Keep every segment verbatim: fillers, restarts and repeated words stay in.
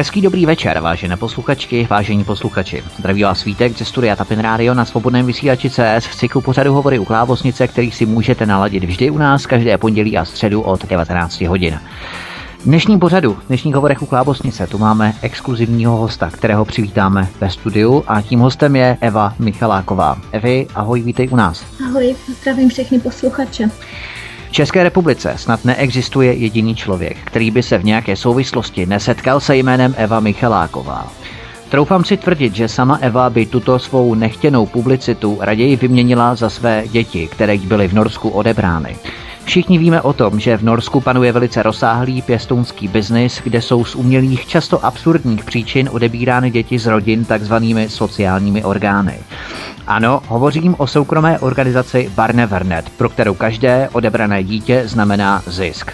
Hezký dobrý večer, vážené posluchačky, vážení posluchači. Zdraví vás Vítek ze studia Tapin Radio na svobodném vysílači C S v cyklu pořadu Hovory u klávesnice, který si můžete naladit vždy u nás každé pondělí a středu od devatenácti hodin. V dnešním pořadu, v dnešních Hovorech u klávesnice, tu máme exkluzivního hosta, kterého přivítáme ve studiu, a tím hostem je Eva Michaláková. Evi, ahoj, vítej u nás. Ahoj, zdravím všechny posluchače. V České republice snad neexistuje jediný člověk, který by se v nějaké souvislosti nesetkal se jménem Eva Michaláková. Troufám si tvrdit, že sama Eva by tuto svou nechtěnou publicitu raději vyměnila za své děti, které jí byly v Norsku odebrány. Všichni víme o tom, že v Norsku panuje velice rozsáhlý pěstounský biznis, kde jsou z umělých, často absurdních příčin odebírány děti z rodin takzvanými sociálními orgány. Ano, hovořím o soukromé organizaci Barnevernet, pro kterou každé odebrané dítě znamená zisk.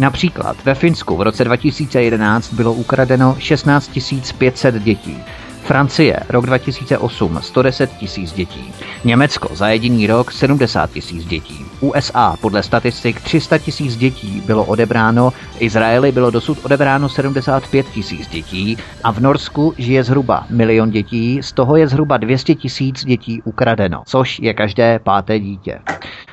Například ve Finsku v roce dva tisíce jedenáct bylo ukradeno šestnáct tisíc pět set dětí. Francie rok dva tisíce osm sto deset tisíc dětí, Německo za jediný rok sedmdesát tisíc dětí, U S A podle statistik tři sta tisíc dětí bylo odebráno, Izraeli bylo dosud odebráno sedmdesát pět tisíc dětí a v Norsku žije zhruba milion dětí, z toho je zhruba dvě stě tisíc dětí ukradeno, což je každé páté dítě.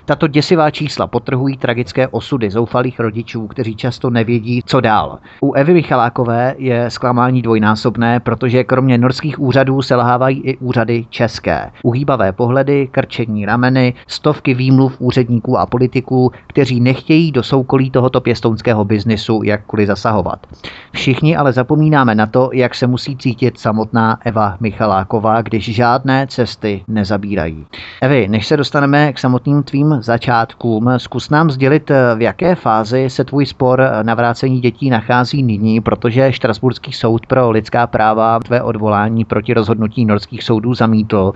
Tato děsivá čísla podtrhují tragické osudy zoufalých rodičů, kteří často nevědí, co dál. U Evy Michalákové je zklamání dvojnásobné, protože kromě norských úřadů selhávají i úřady české. Uhýbavé pohledy, krčení rameny, stovky výmluv úředníků a politiků, kteří nechtějí do soukolí tohoto pěstounského biznisu jakkoliv zasahovat. Všichni ale zapomínáme na to, jak se musí cítit samotná Eva Michaláková, když žádné cesty nezabírají. Evi, než se dostaneme k samotným tvým začátkům, zkus nám sdělit, v jaké fázi se tvůj spor na vrácení dětí nachází nyní, protože Štrasburský soud pro lidská práva tvé odvolání proti rozhodnutí norských soudů zamítl.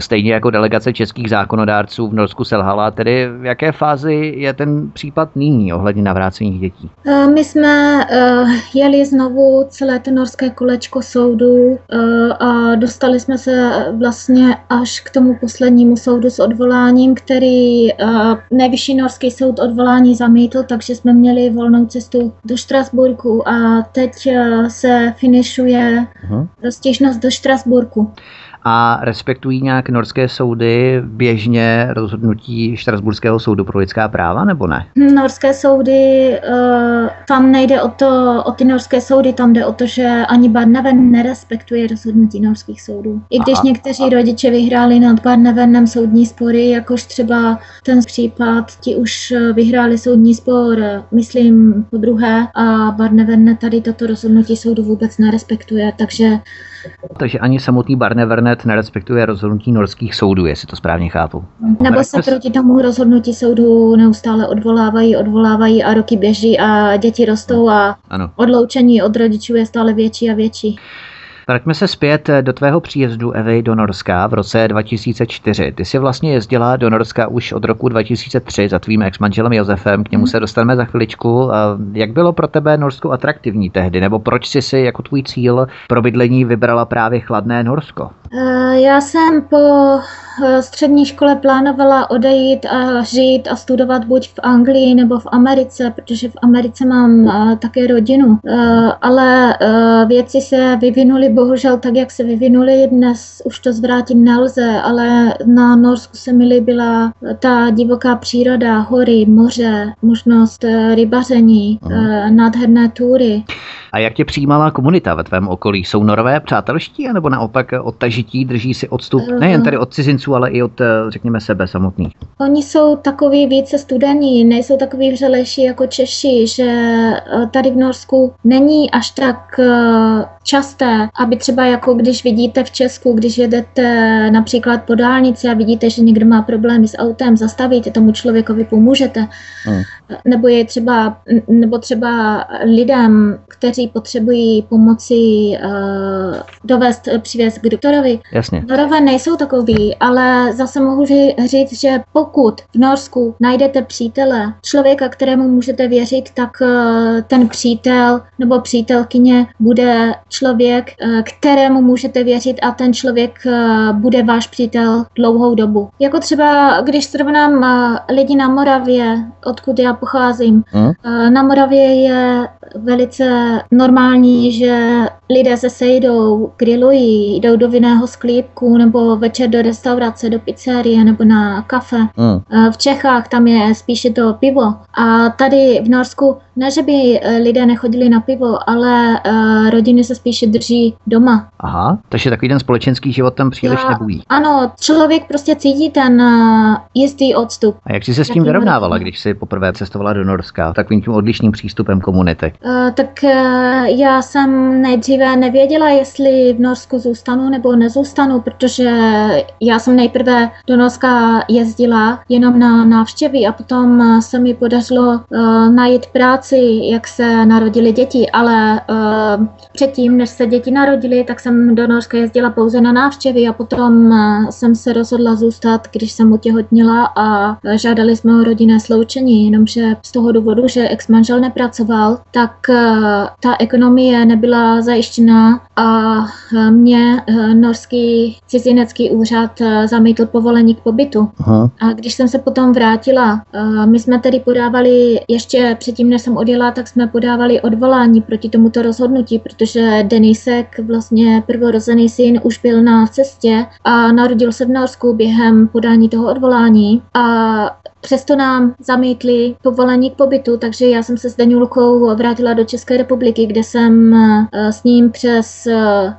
Stejně jako delegace českých zákonodárců v Norsku selhala. Tedy v jaké fázi je ten případ nyní ohledně navrácení dětí? My jsme jeli znovu celé to norské kolečko soudů a dostali jsme se vlastně až k tomu poslednímu soudu s odvoláním, který Nejvyšší norský soud odvolání zamítl, takže jsme měli volnou cestu do Štrasburku a teď se finišuje stížnost do Štrasburku. A respektují nějak norské soudy běžně rozhodnutí Štrasburského soudu pro lidská práva, nebo ne? Norské soudy, uh, tam nejde o to, o ty norské soudy, tam jde o to, že ani Barnevernet nerespektuje rozhodnutí norských soudů. I když a, někteří a... rodiče vyhráli nad Barnevernetem soudní spory, jakož třeba ten případ, ti už vyhráli soudní spor, myslím, po druhé, a Barnevernet tady toto rozhodnutí soudu vůbec nerespektuje, takže... Takže ani samotný Barnevernet nerespektuje rozhodnutí norských soudů, jestli to správně chápu. Nebo se proti tomu rozhodnutí soudů neustále odvolávají, odvolávají a roky běží a děti rostou a ano. Odloučení od rodičů je stále větší a větší. Vraťme se zpět do tvého příjezdu, Evy, do Norska v roce dva tisíce čtyři. Ty jsi vlastně jezdila do Norska už od roku dva tisíce tři za tvým ex-manželem Josefem, k němu se dostaneme za chviličku. Jak bylo pro tebe Norsko atraktivní tehdy, nebo proč jsi si jako tvůj cíl pro bydlení vybrala právě chladné Norsko? Já jsem po střední škole plánovala odejít a žít a studovat buď v Anglii nebo v Americe, protože v Americe mám také rodinu, ale věci se vyvinuly bohužel tak, jak se vyvinuly, dnes už to zvrátit nelze, ale na Norsku se mi líbila ta divoká příroda, hory, moře, možnost rybaření, mm. nádherné túry. A jak tě přijímala komunita ve tvém okolí? Jsou Norové přátelští, anebo naopak odtažití, drží si odstup nejen tady od cizinců, ale i od, řekněme, sebe samotných? Oni jsou takový více studení, nejsou takový vřelejší jako Češi, že tady v Norsku není až tak časté, aby třeba jako když vidíte v Česku, když jedete například po dálnici a vidíte, že někdo má problémy s autem, zastavíte, tomu člověkovi pomůžete. Hmm. Nebo je třeba, nebo třeba lidem, kteří potřebují pomoci uh, dovést, přivést k doktorovi. Jasně. Norové nejsou takový, ale zase mohu říct, že pokud v Norsku najdete přítele, člověka, kterému můžete věřit, tak uh, ten přítel nebo přítelkyně bude člověk, uh, kterému můžete věřit a ten člověk uh, bude váš přítel dlouhou dobu. Jako třeba, když srovnám uh, lidi na Moravě, odkud já pocházím, hmm? uh, na Moravě je velice normální, že lidé se sejdou, grillují, jdou do vinného sklípku nebo večer do restaurace, do pizzerie nebo na kafe. Mm. V Čechách tam je spíše to pivo. A tady v Norsku ne, že by lidé nechodili na pivo, ale rodiny se spíše drží doma. Aha, takže takový ten společenský život tam příliš Já, nebují. Ano, člověk prostě cítí ten jistý odstup. A jak jsi se s tím vyrovnávala, když jsi poprvé cestovala do Norska, takovým tím odlišným přístupem komunity? Uh, tak uh, já jsem nejdříve nevěděla, jestli v Norsku zůstanu nebo nezůstanu, protože já jsem nejprve do Norska jezdila jenom na návštěvy a potom se mi podařilo uh, najít práci, jak se narodily děti, ale uh, předtím, než se děti narodily, tak jsem do Norska jezdila pouze na návštěvy a potom uh, jsem se rozhodla zůstat, když jsem otěhotněla a žádali jsme o rodinné sloučení, jenomže z toho důvodu, že ex-manžel nepracoval, tak uh, ta ekonomie nebyla zajištěná a uh, mě uh, norský cizinecký úřad uh, zamítl povolení k pobytu. Aha. A když jsem se potom vrátila, uh, my jsme tedy podávali, ještě předtím, než jsem odjela, tak jsme podávali odvolání proti tomuto rozhodnutí, protože Denísek, vlastně prvorozený syn, už byl na cestě a narodil se v Norsku během podání toho odvolání a přesto nám zamítli povolení k pobytu, takže já jsem se s Daňulkou vrátila do České republiky, kde jsem s ním přes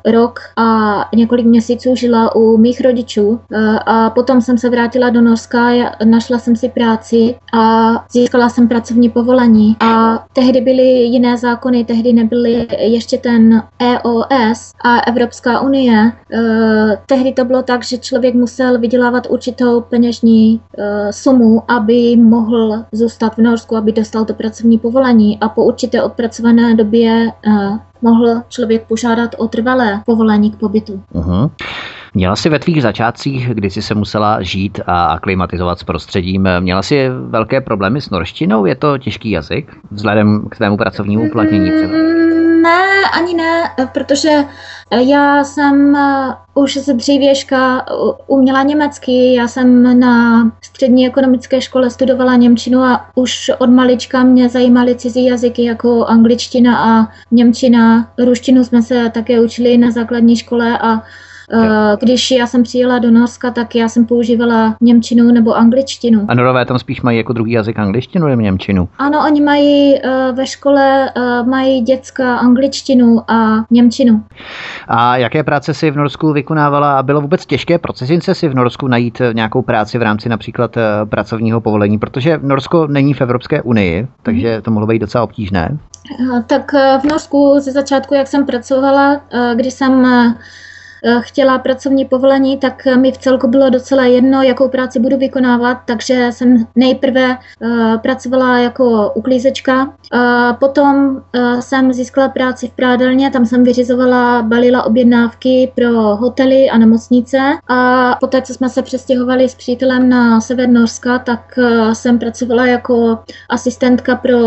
rok a několik měsíců žila u mých rodičů. A potom jsem se vrátila do Norska, našla jsem si práci a získala jsem pracovní povolení. A tehdy byly jiné zákony, tehdy nebyly ještě ten E O S a Evropská unie. Tehdy to bylo tak, že člověk musel vydělávat určitou peněžní sumu, aby mohl zůstat v Norsku, aby dostal to pracovní povolení a po určité odpracované době uh, mohl člověk požádat o trvalé povolení k pobytu. Aha. Měla jsi ve tvých začátcích, kdy jsi se musela žít a aklimatizovat s prostředím, měla jsi velké problémy s norštinou? Je to těžký jazyk vzhledem k tvému pracovnímu uplatnění? Mm, ne, ani ne, protože já jsem už z dřívěžka uměla německy, já jsem na střední ekonomické škole studovala němčinu a už od malička mě zajímaly cizí jazyky jako angličtina a němčina. Ruštinu jsme se také učili na základní škole a když já jsem přijela do Norska, tak já jsem používala němčinu nebo angličtinu. A Norové tam spíš mají jako druhý jazyk angličtinu nebo němčinu? Ano, oni mají ve škole, mají děcka angličtinu a němčinu. A jaké práce si v Norsku vykonávala? A bylo vůbec těžké pro cizince si v Norsku najít nějakou práci v rámci například pracovního povolení? Protože Norsko není v Evropské unii, takže to mohlo být docela obtížné. Tak v Norsku ze začátku, jak jsem pracovala, když jsem chtěla pracovní povolení, tak mi v celku bylo docela jedno, jakou práci budu vykonávat, takže jsem nejprve uh, pracovala jako uklízečka, uh, potom uh, jsem získala práci v prádelně, tam jsem vyřizovala, balila objednávky pro hotely a nemocnice a poté, co jsme se přestěhovali s přítelem na sever Norska, tak uh, jsem pracovala jako asistentka pro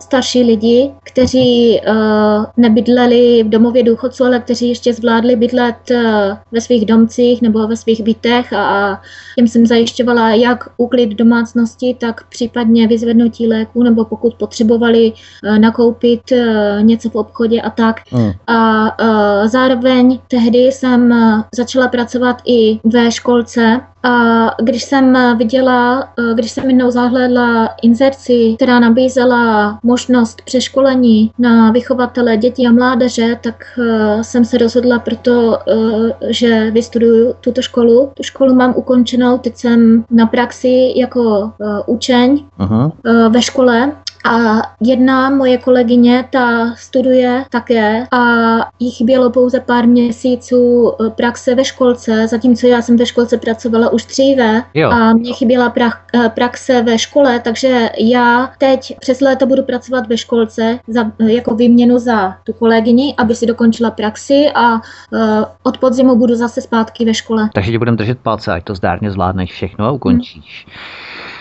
starší lidi, kteří uh, nebydleli v domově důchodců, ale kteří ještě zvládli bydlet ve svých domcích nebo ve svých bytech a tím jsem zajišťovala jak úklid domácnosti, tak případně vyzvednutí léků nebo pokud potřebovali nakoupit něco v obchodě a tak. Mm. A, a zároveň tehdy jsem začala pracovat i ve školce. A když jsem viděla, když jsem jednou zahlédla inzerci, která nabízela možnost přeškolení na vychovatele dětí a mládeže, tak jsem se rozhodla proto, že vystuduju tuto školu. Tu školu mám ukončenou, teď jsem na praxi jako učeň. Aha. Ve škole. A jedna moje kolegyně, ta studuje také a jí chybělo pouze pár měsíců praxe ve školce, zatímco já jsem ve školce pracovala už dříve a mě chyběla pra- praxe ve škole, takže já teď přes léto budu pracovat ve školce za, jako výměnu za tu kolegyni, aby si dokončila praxi a uh, od podzimu budu zase zpátky ve škole. Takže ti budeme držet palce, ať to zdárně zvládneš všechno a ukončíš. Hmm.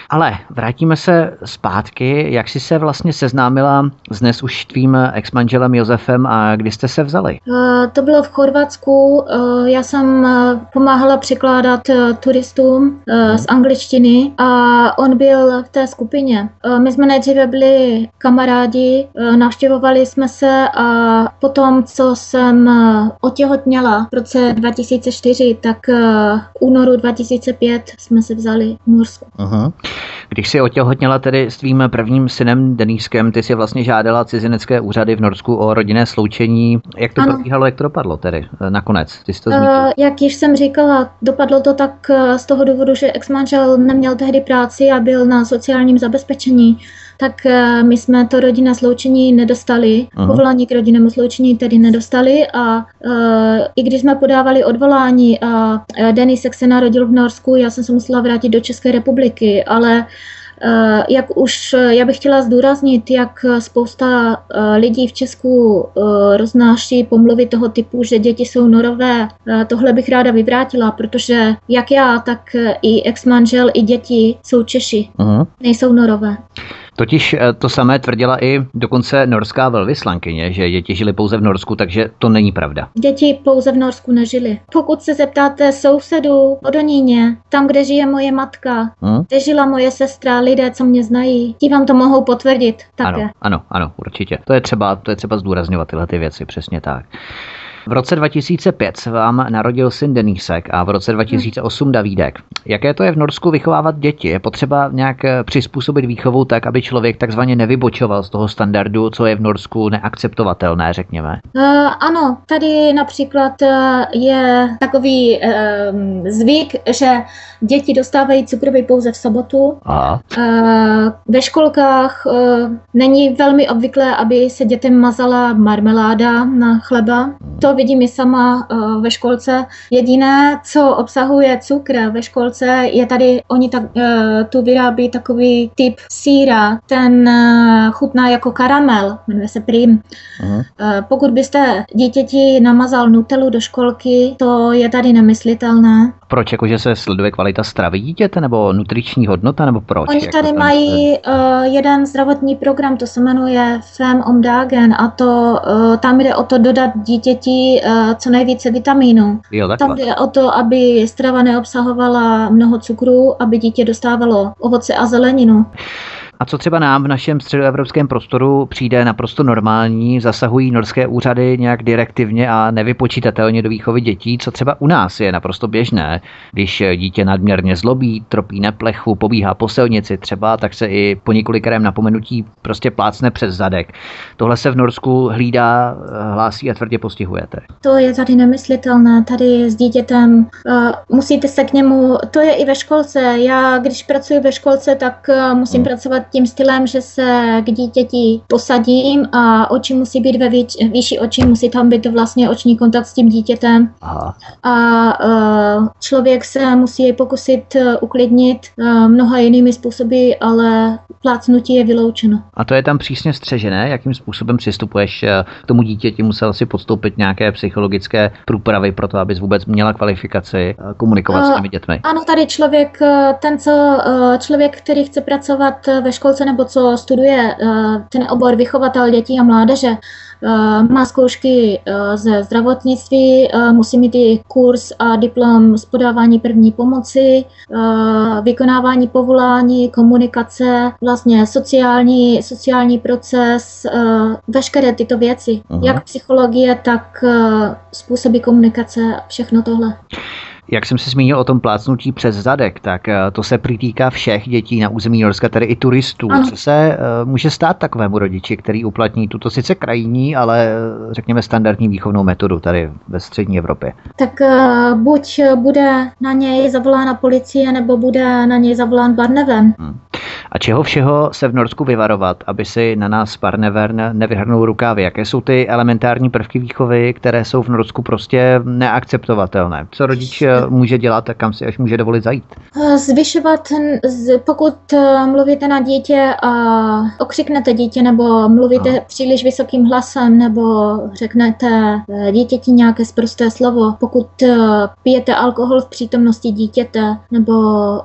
Ale vrátíme se zpátky, jak jsi se vlastně seznámila s dnes už tvým ex-manželem Josefem a kdy jste se vzali? To bylo v Chorvatsku. Já jsem pomáhala překládat turistům z angličtiny a on byl v té skupině. My jsme nejdříve byli kamarádi, navštěvovali jsme se a potom, co jsem otěhotněla v roce dva tisíce čtyři, tak v únoru dva tisíce pět jsme se vzali v Norsku. Aha. Když jsi otěhotněla tedy s tvým prvním synem Denískem, ty jsi vlastně žádala cizinecké úřady v Norsku o rodinné sloučení. Jak to probíhalo, jak to dopadlo tedy nakonec? Ty jsi to zmínila. Jak již jsem říkala, dopadlo to tak z toho důvodu, že ex-manžel neměl tehdy práci a byl na sociálním zabezpečení. Tak my jsme to rodinné sloučení nedostali, Aha. povolání k rodinnému sloučení tedy nedostali a e, i když jsme podávali odvolání a Denísek se narodil v Norsku, já jsem se musela vrátit do České republiky, ale jak už, já bych chtěla zdůraznit, jak spousta lidí v Česku roznáší pomluvy toho typu, že děti jsou norové. Tohle bych ráda vyvrátila, protože jak já, tak i ex-manžel, i děti jsou Češi, Aha. nejsou norové. Totiž to samé tvrdila i dokonce norská velvyslankyně, že děti žili pouze v Norsku, takže to není pravda. Děti pouze v Norsku nežili. Pokud se zeptáte sousedů o Doníně, tam, kde žije moje matka, hmm? kde žila moje sestra, lidé, co mě znají, ti vám to mohou potvrdit také. Ano, ano, ano, určitě. To je třeba, to je třeba zdůrazňovat tyhle ty věci, přesně tak. V roce dva tisíce pět se vám narodil syn Denísek a v roce dva tisíce osm Davídek. Jaké to je v Norsku vychovávat děti? Je potřeba nějak přizpůsobit výchovu tak, aby člověk takzvaně nevybočoval z toho standardu, co je v Norsku neakceptovatelné, řekněme? Uh, ano, tady například je takový um, zvyk, že děti dostávají cukroví pouze v sobotu. Uh, ve školkách uh, není velmi obvyklé, aby se dětem mazala marmeláda na chleba. To vidím i sama uh, ve školce. Jediné, co obsahuje cukr ve školce, je tady, oni tak, uh, tu vyrábí takový typ sýra, ten uh, chutná jako karamel, jmenuje se Prim. Uh-huh. Uh, pokud byste dítěti namazal Nutellu do školky, to je tady nemyslitelné. Proč? Jakože se sleduje kvalita stravy dítěte, nebo nutriční hodnota, nebo proč? Oni tady jako mají ten... uh, jeden zdravotní program, to se jmenuje Fem om dagen, a to uh, tam jde o to dodat dítěti co nejvíce vitamínů. Tam jde o to, aby strava neobsahovala mnoho cukru, aby dítě dostávalo ovoce a zeleninu. A co třeba nám v našem středoevropském prostoru přijde naprosto normální, zasahují norské úřady nějak direktivně a nevypočítatelně do výchovy dětí, co třeba u nás je naprosto běžné. Když dítě nadměrně zlobí, tropí na plechu, pobíhá po silnici třeba, tak se i po několikrém napomenutí prostě plácne přes zadek. Tohle se v Norsku hlídá, hlásí a tvrdě postihujete. To je tady nemyslitelné, tady s dítětem uh, musíte se k němu, to je i ve školce. Já, když pracuji ve školce, tak uh, musím hmm. pracovat tím stylem, že se k dítěti posadím a oči musí být ve výč, výši očí, musí tam být vlastně oční kontakt s tím dítětem. Aha. A uh, člověk se musí pokusit uklidnit uh, mnoha jinými způsoby, ale plácnutí je vyloučeno. A to je tam přísně střežené? Jakým způsobem přistupuješ k tomu dítěti? Musel si podstoupit nějaké psychologické průpravy pro to, abys vůbec měla kvalifikaci komunikovat uh, s těmi dětmi? Ano, tady člověk, ten co, uh, člověk, který chce pracovat ve školce nebo co studuje ten obor vychovatel dětí a mládeže, má zkoušky ze zdravotnictví, musí mít i kurz a diplom z podávání první pomoci, vykonávání povolání, komunikace, vlastně sociální, sociální proces, veškeré tyto věci, Aha. jak psychologie, tak způsoby komunikace, všechno tohle. Jak jsem se zmínil o tom plácnutí přes zadek, tak to se přitýká všech dětí na území Norska, tedy i turistů. Ano. Co se uh, může stát takovému rodiči, který uplatní tuto sice krajní, ale řekněme standardní výchovnou metodu tady ve střední Evropě? Tak uh, buď bude na něj zavolána policie, nebo bude na něj zavolán barneven. Hmm. A čeho všeho se v Norsku vyvarovat, aby si na nás Sparnevern nevyhrnul rukávy? Jaké jsou ty elementární prvky výchovy, které jsou v Norsku prostě neakceptovatelné? Co rodič může dělat a kam si až může dovolit zajít? Zvyšovat, pokud mluvíte na dítě a okřiknete dítě nebo mluvíte no. příliš vysokým hlasem nebo řeknete dítěti nějaké sprosté slovo, pokud pijete alkohol v přítomnosti dítěte nebo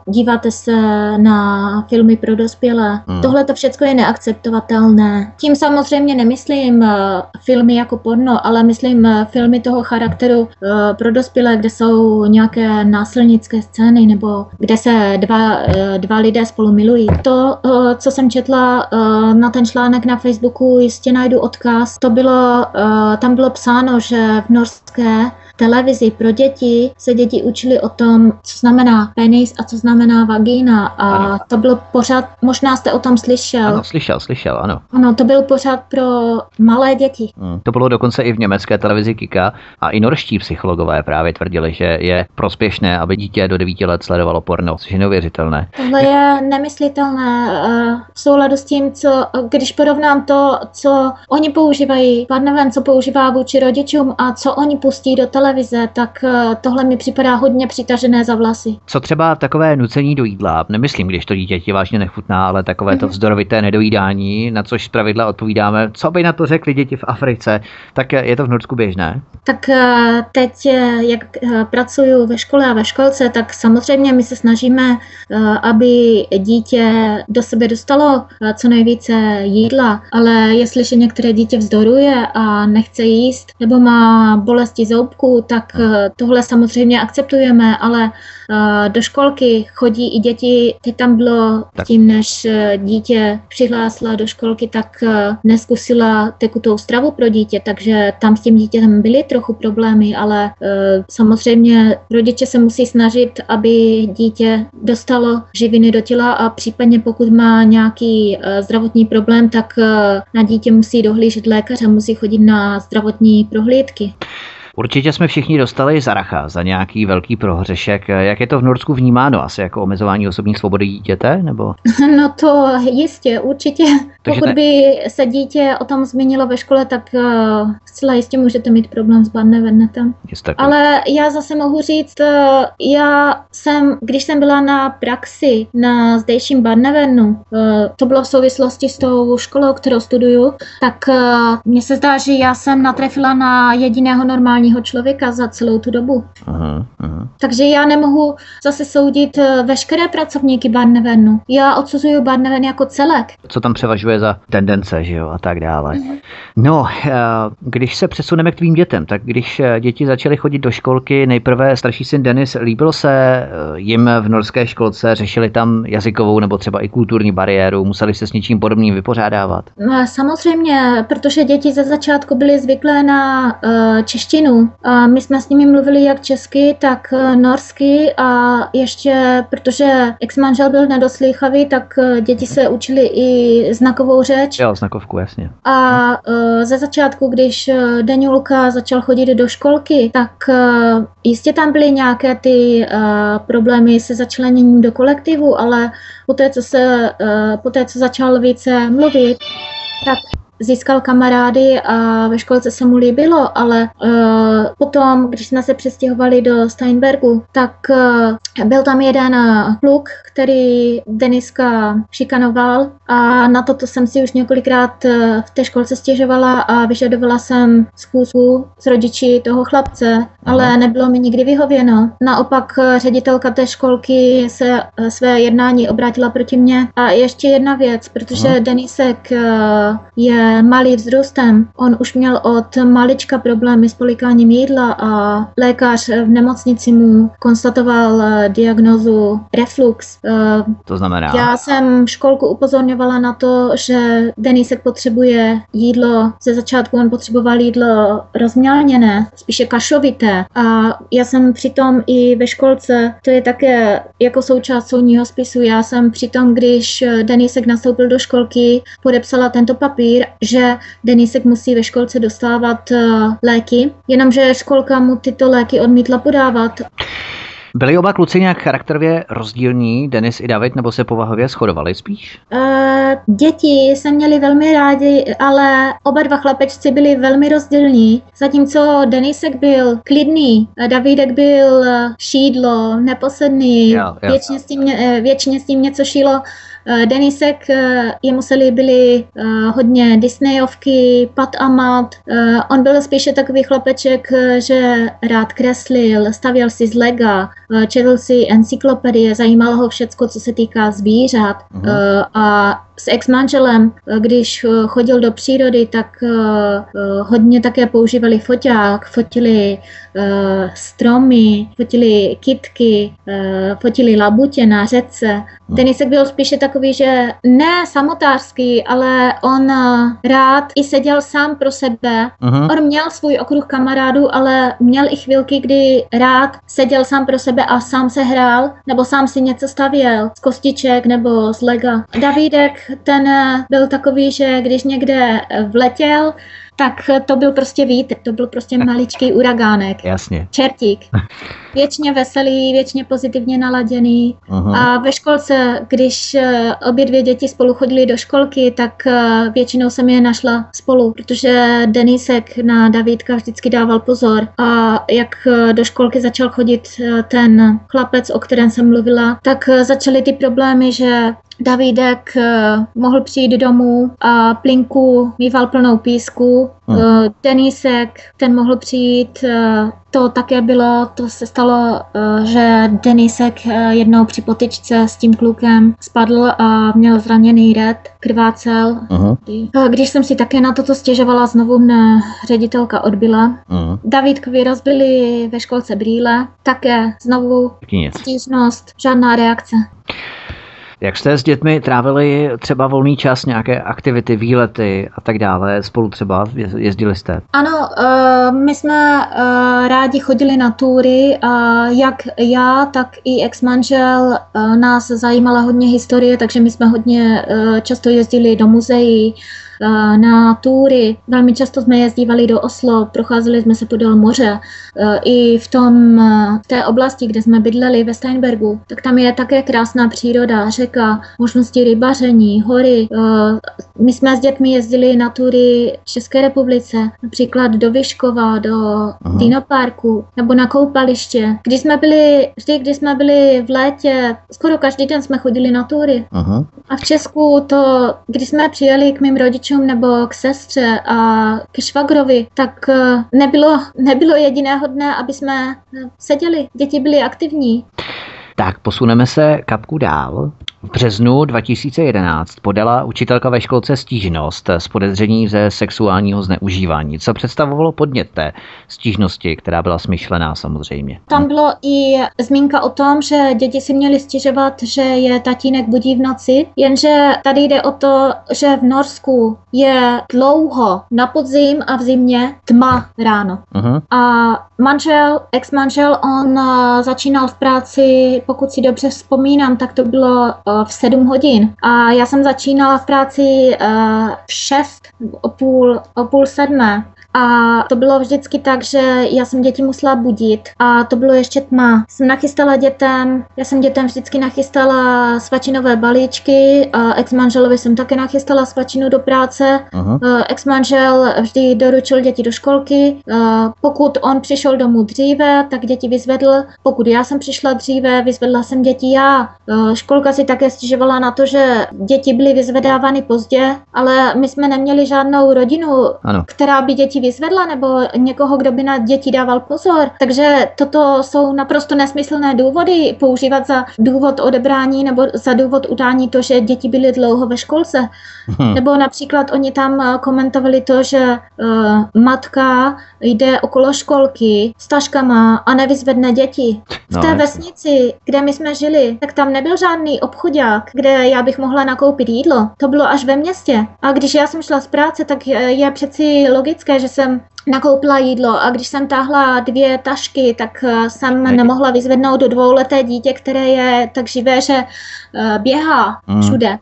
díváte se na filmy pro dospělé. Hmm. Tohle to všechno je neakceptovatelné. Tím samozřejmě nemyslím uh, filmy jako porno, ale myslím uh, filmy toho charakteru uh, pro dospělé, kde jsou nějaké násilnické scény nebo kde se dva, uh, dva lidé spolu milují. To, uh, co jsem četla uh, na ten článek na Facebooku, jistě najdu odkaz. To bylo, uh, tam bylo psáno, že v norské televizi pro děti se děti učili o tom, co znamená penis a co znamená vagina. A ano. to bylo pořád, možná jste o tom slyšel. Ano, slyšel, slyšel, ano. Ano, to byl pořád pro malé děti. Hmm, to bylo dokonce i v německé televizi Kika a i norští psychologové právě tvrdili, že je prospěšné, aby dítě do devíti let sledovalo porno, což je neuvěřitelné. Tohle je nemyslitelné v souladu s tím, co, když porovnám to, co oni používají, Sparneven, co používá vůči rodičům a co oni pustí do televize, televize, tak tohle mi připadá hodně přitažené za vlasy. Co třeba takové nucení do jídla? Nemyslím, když to dítě ti vážně nechutná, ale takové to vzdorovité nedojídání, na což zpravidla odpovídáme, co by na to řekli děti v Africe, tak je to v Norsku běžné? Tak teď, jak pracuju ve škole a ve školce, tak samozřejmě my se snažíme, aby dítě do sebe dostalo co nejvíce jídla, ale jestliže některé dítě vzdoruje a nechce jíst, nebo má bolesti zoubku, tak tohle samozřejmě akceptujeme, ale do školky chodí i děti. Teď tam bylo tak. Tím, než dítě přihlásila do školky, tak neskusila tekutou stravu pro dítě, takže tam s tím dítětem byly trochu problémy, ale samozřejmě rodiče se musí snažit, aby dítě dostalo živiny do těla a případně pokud má nějaký zdravotní problém, tak na dítě musí dohlížet lékař a musí chodit na zdravotní prohlídky. Určitě jsme všichni dostali zaracha za nějaký velký prohřešek. Jak je to v Norsku vnímáno? Asi jako omezování osobní svobody dítěte? Nebo? No to jistě, určitě. Takže pokud by se dítě o tom zmínilo ve škole, tak uh, zcela jistě můžete mít problém s Barnevernetem. Ale já zase mohu říct, uh, já jsem, když jsem byla na praxi na zdejším Barnevernu, uh, to bylo v souvislosti s tou školou, kterou studuju, tak uh, mně se zdá, že já jsem natrefila na jediného normálního člověka za celou tu dobu. Aha, aha. Takže já nemohu zase soudit veškeré pracovníky Barnevernu. Já odsuzuju Barnevern jako celek. Co tam převažuje za tendence, že jo, a tak dále. Mhm. No, když se přesuneme k tvým dětem, tak když děti začaly chodit do školky, nejprve starší syn Denis, líbilo se jim v norské školce, řešili tam jazykovou nebo třeba i kulturní bariéru, museli se s něčím podobným vypořádávat? No, samozřejmě, protože děti ze začátku byly zvyklé na uh, češtinu. A my jsme s nimi mluvili jak česky, tak norsky a ještě, protože ex-manžel byl nedoslýchavý, tak děti se učili i znakovou řeč. Jo, znakovku, jasně. A uh, ze začátku, když Deňulka začal chodit do školky, tak uh, jistě tam byly nějaké ty uh, problémy se začleněním do kolektivu, ale poté, co, se, uh, poté, co začal více mluvit, tak získal kamarády a ve školce se mu líbilo, ale uh, potom, když jsme se přestěhovali do Steinbergu, tak uh, byl tam jeden kluk, který Deniska šikanoval a na toto jsem si už několikrát uh, v té školce stěžovala a vyžadovala jsem schůzku s rodiči toho chlapce, ale nebylo mi nikdy vyhověno. Naopak uh, ředitelka té školky se uh, své jednání obrátila proti mně. A ještě jedna věc, protože no. Denisek uh, je malý vzrůstem. On už měl od malička problémy s polikáním jídla a lékař v nemocnici mu konstatoval diagnózu reflux. To znamená? Já jsem školku upozorňovala na to, že Denísek potřebuje jídlo. Ze začátku on potřeboval jídlo rozmělněné, spíše kašovité. A já jsem přitom i ve školce, to je také jako součást soudního spisu, já jsem přitom, když Denísek nastoupil do školky, podepsala tento papír, že Denísek musí ve školce dostávat uh, léky, jenomže školka mu tyto léky odmítla podávat. Byli oba kluci nějak charakterově rozdílní, Denis i David, nebo se povahově shodovali spíš? Uh, děti se měli velmi rádi, ale oba dva chlapečci byli velmi rozdílní. Zatímco Denisek byl klidný, Davidek byl šídlo, neposedný, jo, jo. Věčně, s tím, věčně s tím něco šílo. Denisek, jemu se líbily hodně Disneyovky, Pat a Mat. On byl spíše takový chlapeček, že rád kreslil, stavěl si z lega, četl si encyklopedie, zajímalo ho všecko, co se týká zvířat. Mm. A s ex-manželem, když chodil do přírody, tak hodně také používali foťák, fotili stromy, fotili kytky, fotili labutě na řece. Mm. Denisek byl spíše tak takový, že ne samotářský, ale on rád i seděl sám pro sebe. Uh-huh. On měl svůj okruh kamarádů, ale měl i chvilky, kdy rád seděl sám pro sebe a sám se hrál, nebo sám si něco stavěl z kostiček nebo z lega. Davidek, ten byl takový, že když někde vletěl, tak to byl prostě vítr, to byl prostě maličký uragánek. Jasně. Čertík. Věčně veselý, věčně pozitivně naladěný. Uhum. A ve školce, když obě dvě děti spolu chodily do školky, tak většinou jsem je našla spolu, protože Denisek na Davidka vždycky dával pozor. A jak do školky začal chodit ten chlapec, o kterém jsem mluvila, tak začaly ty problémy, že Davidek uh, mohl přijít domů a plinku mýval plnou písku. Hmm. Uh, Denisek, ten mohl přijít, uh, to také bylo, to se stalo, uh, že Denisek uh, jednou při potyčce s tím klukem spadl a měl zraněný red, krvácel. Uh-huh. Uh, když jsem si také na toto stěžovala, znovu mne ředitelka odbyla. Uh-huh. Davidkovi rozbili ve školce brýle, také znovu stížnost, žádná reakce. Jak jste s dětmi trávili třeba volný čas, nějaké aktivity, výlety a tak dále? Spolu třeba jezdili jste? Ano, my jsme rádi chodili na túry a jak já, tak i ex-manžel nás zajímala hodně historie, takže my jsme hodně často jezdili do muzeí, na túry. Velmi často jsme jezdívali do Oslo, procházeli jsme se podél moře. I v tom, v té oblasti, kde jsme bydleli ve Steinbergu, tak tam je také krásná příroda, řeka, možnosti rybaření, hory. My jsme s dětmi jezdili na túry v České republice, například do Vyškova, do dinoparku nebo na koupaliště. Když jsme byli, vždy, když jsme byli v létě, skoro každý den jsme chodili na túry. Aha. A v Česku to, když jsme přijeli k mým rodičům, nebo k sestře a k švagrovi, tak nebylo, nebylo jediného dne, aby jsme seděli. Děti byly aktivní. Tak posuneme se kapku dál. V březnu dva tisíce jedenáct podala učitelka ve školce stížnost s podezření ze sexuálního zneužívání. Co představovalo podnět té stížnosti, která byla smyšlená samozřejmě? Tam bylo i zmínka o tom, že děti si měly stěžovat, že je tatínek budí v noci, jenže tady jde o to, že v Norsku je dlouho na podzim a v zimě tma ráno. Uh-huh. A manžel, ex-manžel, on začínal v práci, pokud si dobře vzpomínám, tak to bylo v sedm hodin. A já jsem začínala v práci uh, v šest, o půl, o půl sedmé. A to bylo vždycky tak, že já jsem děti musela budit a to bylo ještě tma. Jsem nachystala dětem, já jsem dětem vždycky nachystala svačinové balíčky, ex-manželovi jsem také nachystala svačinu do práce. Uh-huh. Ex-manžel vždy doručil děti do školky. Pokud on přišel domů dříve, tak děti vyzvedl. Pokud já jsem přišla dříve, vyzvedla jsem děti já. Školka si také stěžovala na to, že děti byly vyzvedávány pozdě, ale my jsme neměli žádnou rodinu, ano, která by děti vyzvedla, nebo někoho, kdo by na děti dával pozor. Takže toto jsou naprosto nesmyslné důvody používat za důvod odebrání nebo za důvod udání to, že děti byly dlouho ve školce. Hmm. Nebo například oni tam komentovali to, že uh, matka jde okolo školky s taškama a nevyzvedne děti. V té no, vesnici, kde my jsme žili, tak tam nebyl žádný obchodák, kde já bych mohla nakoupit jídlo. To bylo až ve městě. A když já jsem šla z práce, tak je přeci logické, že jsem nakoupila jídlo a když jsem táhla dvě tašky, tak jsem nemohla vyzvednout do dvouleté dítě, které je tak živé, že běhá všude.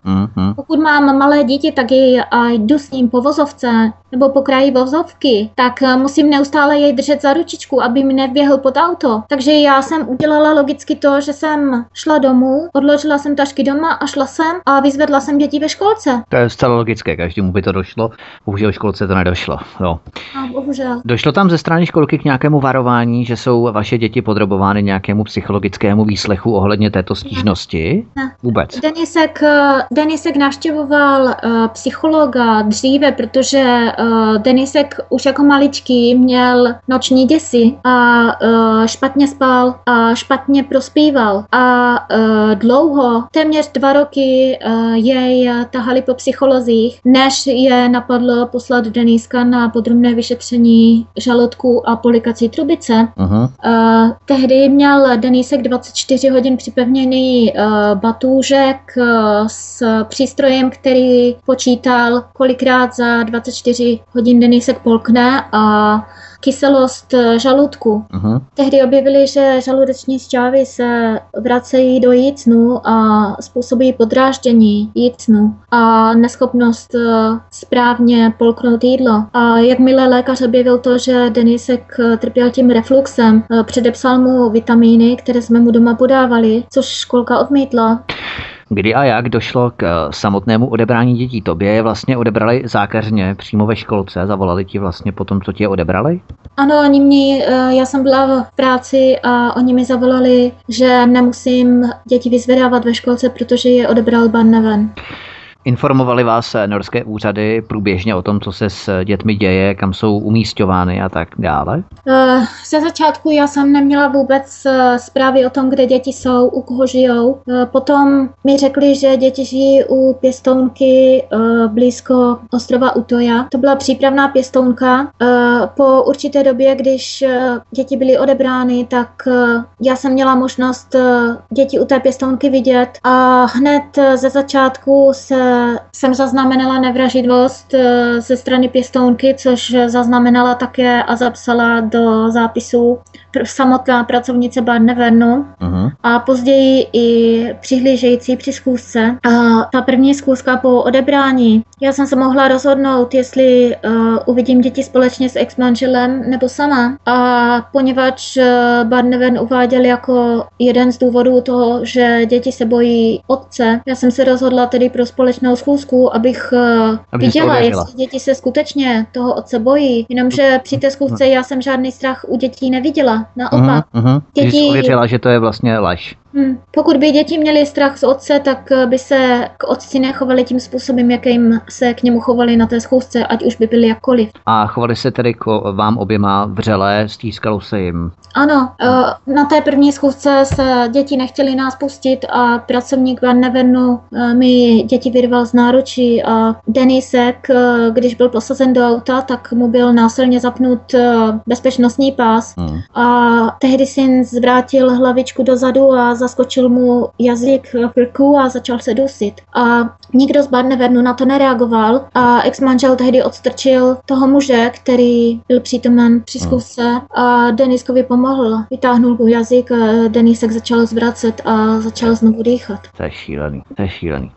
Pokud mám malé dítě, tak jej a jdu s ním po vozovce nebo po kraji vozovky, tak musím neustále jej držet za ručičku, aby mi nevběhl pod auto. Takže já jsem udělala logicky to, že jsem šla domů, odložila jsem tašky doma a šla jsem a vyzvedla jsem děti ve školce. To je zcela logické, každému by to došlo, bohužel školce to nedošlo. No. Bohužel. Došlo tam ze strany školky k nějakému varování, že jsou vaše děti podrobovány nějakému psychologickému výslechu ohledně této stížnosti? Ne. Ne. Vůbec. Denisek, Denisek navštěvoval uh, psychologa dříve, protože uh, Denisek už jako maličký měl noční děsi a uh, špatně spal a špatně prospíval. A uh, dlouho, téměř dva roky uh, jej tahali po psycholozích, než je napadlo poslat Deniska na podrobné vyšetření žaludku a polikací trubice. Uh, tehdy měl Denísek dvacet čtyři hodin připevněný uh, batůžek uh, s přístrojem, který počítal, kolikrát za dvacet čtyři hodin Denísek polkne a kyselost žaludku. Aha. Tehdy objevili, že žaludeční šťávy se vracejí do jícnu a způsobují podráždění jícnu a neschopnost správně polknout jídlo. A jakmile lékař objevil to, že Denisek trpěl tím refluxem, předepsal mu vitamíny, které jsme mu doma podávali, což školka odmítla. Kdy a jak došlo k samotnému odebrání dětí? Tobě je vlastně odebrali zákeřně přímo ve školce, zavolali ti vlastně po tom, co ti je odebrali? Ano, oni mě, já jsem byla v práci a oni mi zavolali, že nemusím děti vyzvedávat ve školce, protože je odebral ban neven. Informovali vás norské úřady průběžně o tom, co se s dětmi děje, kam jsou umísťovány a tak dále? Ze začátku já jsem neměla vůbec zprávy o tom, kde děti jsou, u koho žijou. Potom mi řekli, že děti žijí u pěstounky blízko ostrova Utoja. To byla přípravná pěstounka. Po určité době, když děti byly odebrány, tak já jsem měla možnost děti u té pěstounky vidět a hned ze začátku se jsem zaznamenala nevraživost ze strany pěstounky, což zaznamenala také a zapsala do zápisu samotná pracovnice Barn Nevernu. Aha. A později i přihlížející při schůzce. A ta první schůzka po odebrání, já jsem se mohla rozhodnout, jestli uh, uvidím děti společně s ex-manželem nebo sama. A poněvadž uh, Barn Nevern uváděl jako jeden z důvodů toho, že děti se bojí otce, já jsem se rozhodla tedy pro společnost schůzku, abych Aby viděla, jestli děti se skutečně toho otce bojí. Jenomže při té schůzce já jsem žádný strach u dětí neviděla. Naopak. Uh-huh, uh-huh. Děti... Jsi uvěřila, že to je vlastně lež. Hmm. Pokud by děti měly strach z otce, tak by se k otci nechovali tím způsobem, jakým se k němu chovali na té schůzce, ať už by byli jakkoliv. A chovali se tedy k vám oběma vřele, stískalo se jim? Ano, na té první schůzce se děti nechtěli nás pustit a pracovník Barn Nevernu mi děti vyrval z náručí a Denisek, když byl posazen do auta, tak mu byl násilně zapnut bezpečnostní pás. Hmm. A tehdy syn zvrátil hlavičku dozadu a zaskočil mu jazyk v krku a začal se dusit. A nikdo z Barn Nevernu na to nereagoval a ex-manžel tehdy odstrčil toho muže, který byl přítomen při zkusce a Deniskovi pomohl. Vytáhnul mu jazyk, Denisek začal zvracet a začal znovu dýchat. To je šílený, to je šílený.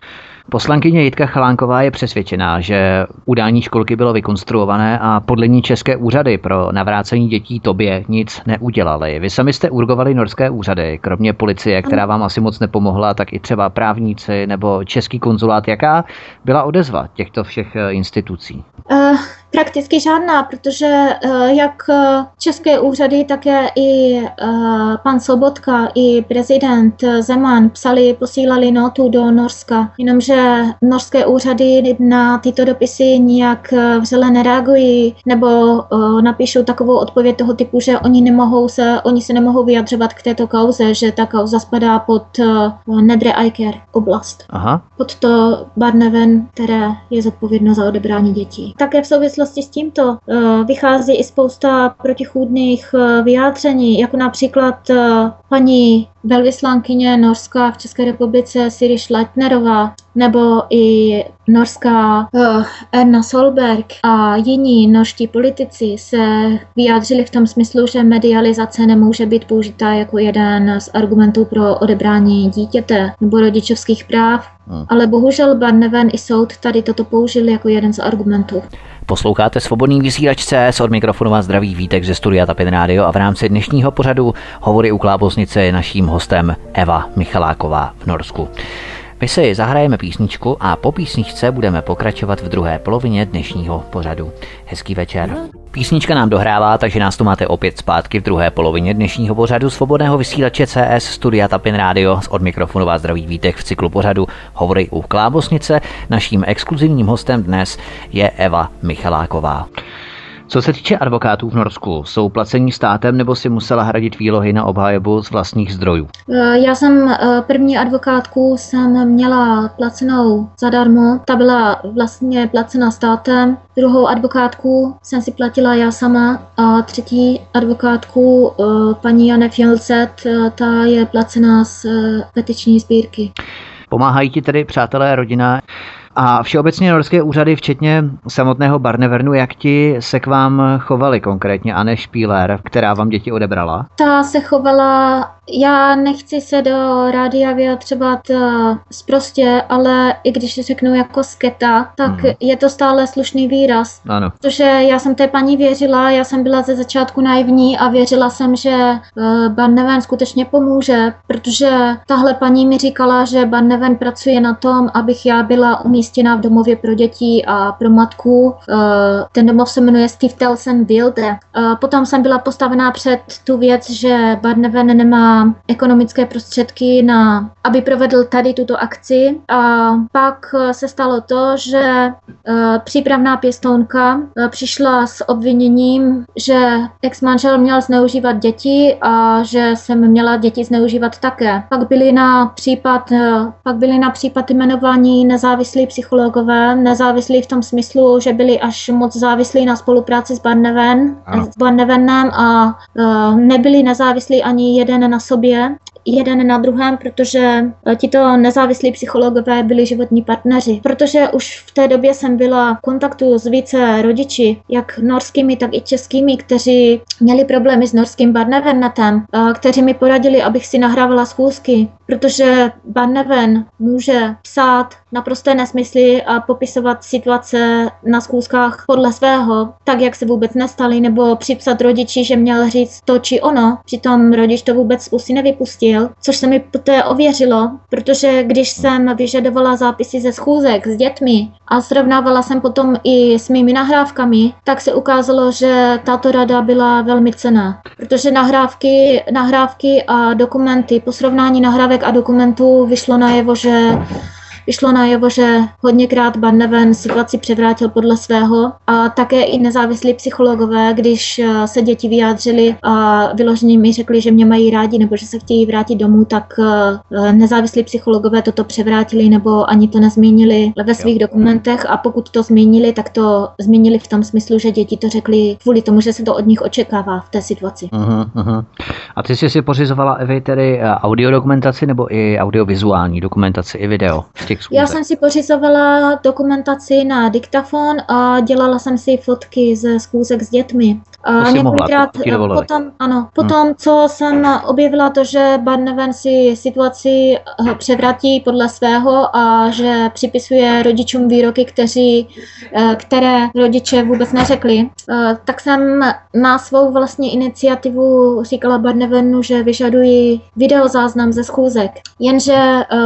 Poslankyně Jitka Chalánková je přesvědčená, že udání školky bylo vykonstruované a podle ní české úřady pro navrácení dětí tobě nic neudělali. Vy sami jste urgovali norské úřady, kromě policie, která vám asi moc nepomohla, tak i třeba právníci nebo český konzulát. Jaká byla odezva těchto všech institucí? Uh, prakticky žádná, protože uh, jak české úřady, také i uh, pan Sobotka, i prezident Zeman psali, posílali notu do Norska, jenomže norské úřady na tyto dopisy nijak vřele nereagují nebo uh, napíšou takovou odpověď toho typu, že oni nemohou se, oni se nemohou vyjadřovat k této kauze, že ta kauza spadá pod uh, Nedre Eiker oblast. Aha. Pod to Barn Nevern, které je zodpovědno za odebrání dětí. Také v souvislosti s tímto uh, vychází i spousta protichůdných uh, vyjádření, jako například uh, paní velvyslankyně Norska v České republice Siri Schleitnerová nebo i norská uh, Erna Solberg a jiní norští politici se vyjádřili v tom smyslu, že medializace nemůže být použitá jako jeden z argumentů pro odebrání dítěte nebo rodičovských práv, hmm. ale bohužel Barnevernet i soud tady toto použili jako jeden z argumentů. Posloucháte Svobodný vysílač C S, od mikrofonu vás zdraví Vítek ze studia Tapin Radio a v rámci dnešního pořadu Hovory u klábosnice je naším hostem Eva Michaláková v Norsku. My si zahrajeme písničku a po písničce budeme pokračovat v druhé polovině dnešního pořadu. Hezký večer. Písnička nám dohrává, takže nás tu máte opět zpátky v druhé polovině dnešního pořadu Svobodného vysílače C S, studia Tapin Radio. Od mikrofonu vás zdraví Vítek v cyklu pořadu Hovory u klábosnice. Naším exkluzivním hostem dnes je Eva Michaláková. Co se týče advokátů v Norsku, jsou placení státem nebo si musela hradit výlohy na obhajobu z vlastních zdrojů? Já jsem první advokátku jsem měla placenou zadarmo, ta byla vlastně placena státem. Druhou advokátku jsem si platila já sama a třetí advokátku paní Jane Fjellset, ta je placená z petiční sbírky. Pomáhají ti tedy přátelé, rodina a všeobecně norské úřady, včetně samotného Barnevernu, jak ti se k vám chovali konkrétně? Anne Špíler, která vám děti odebrala? Ta se chovala, já nechci se do rádia vyjadřovat sprostě, ale i když řeknu jako sketa, tak hmm. je to stále slušný výraz. Ano. Protože já jsem té paní věřila, já jsem byla ze začátku naivní a věřila jsem, že Barnevernet skutečně pomůže, protože tahle paní mi říkala, že Barnevernet pracuje na tom, abych já byla umístěná v domově pro děti a pro matku. Ten domov se jmenuje Stiftelsen Vilde. Potom jsem byla postavená před tu věc, že Barnevernet nemá ekonomické prostředky, na, aby provedl tady tuto akci. A pak se stalo to, že přípravná pěstounka přišla s obviněním, že ex-manžel měl zneužívat děti a že jsem měla děti zneužívat také. Pak byly na případ, pak byly na případ jmenování nezávislí psychologové, nezávislí v tom smyslu, že byli až moc závislí na spolupráci s Barnevernet, s Barnevernem a uh, nebyli nezávislí ani jeden na sobě, jeden na druhém, protože uh, tito nezávislí psychologové byli životní partneři. Protože už v té době jsem byla v kontaktu s více rodiči, jak norskými, tak i českými, kteří měli problémy s norským Barnevernetem, uh, kteří mi poradili, abych si nahrávala schůzky, protože Barnevernet může psát naprosté nesmysly a popisovat situace na schůzkách podle svého, tak jak se vůbec nestaly, nebo připsat rodiči, že měl říct to či ono, přitom rodič to vůbec z pusy nevypustil, což se mi poté ověřilo, protože když jsem vyžadovala zápisy ze schůzek s dětmi a srovnávala jsem potom i s mými nahrávkami, tak se ukázalo, že tato rada byla velmi cenná, protože nahrávky, nahrávky a dokumenty, po srovnání nahrávek a dokumentů vyšlo najevo, že Vyšlo najevo, že hodněkrát Barnevernet situaci převrátil podle svého a také i nezávislí psychologové, když se děti vyjádřili a vyloženě mi řekli, že mě mají rádi nebo že se chtějí vrátit domů, tak nezávislí psychologové toto převrátili nebo ani to nezmínili ve svých dokumentech a pokud to zmínili, tak to zmínili v tom smyslu, že děti to řekli kvůli tomu, že se to od nich očekává v té situaci. Aha, aha. A ty jsi si pořizovala, Evi, tedy audiodokumentaci nebo i audiovizuální dokumentaci i video? Já jsem si pořizovala dokumentaci na diktafon a dělala jsem si fotky ze schůzek s dětmi. A několikrát potom, ano, potom hmm. co jsem objevila to, že Barnevernet si situaci převratí podle svého a že připisuje rodičům výroky, kteří, které rodiče vůbec neřekli, tak jsem na svou vlastní iniciativu říkala Barnevernetu, že vyžaduji videozáznam ze schůzek. Jenže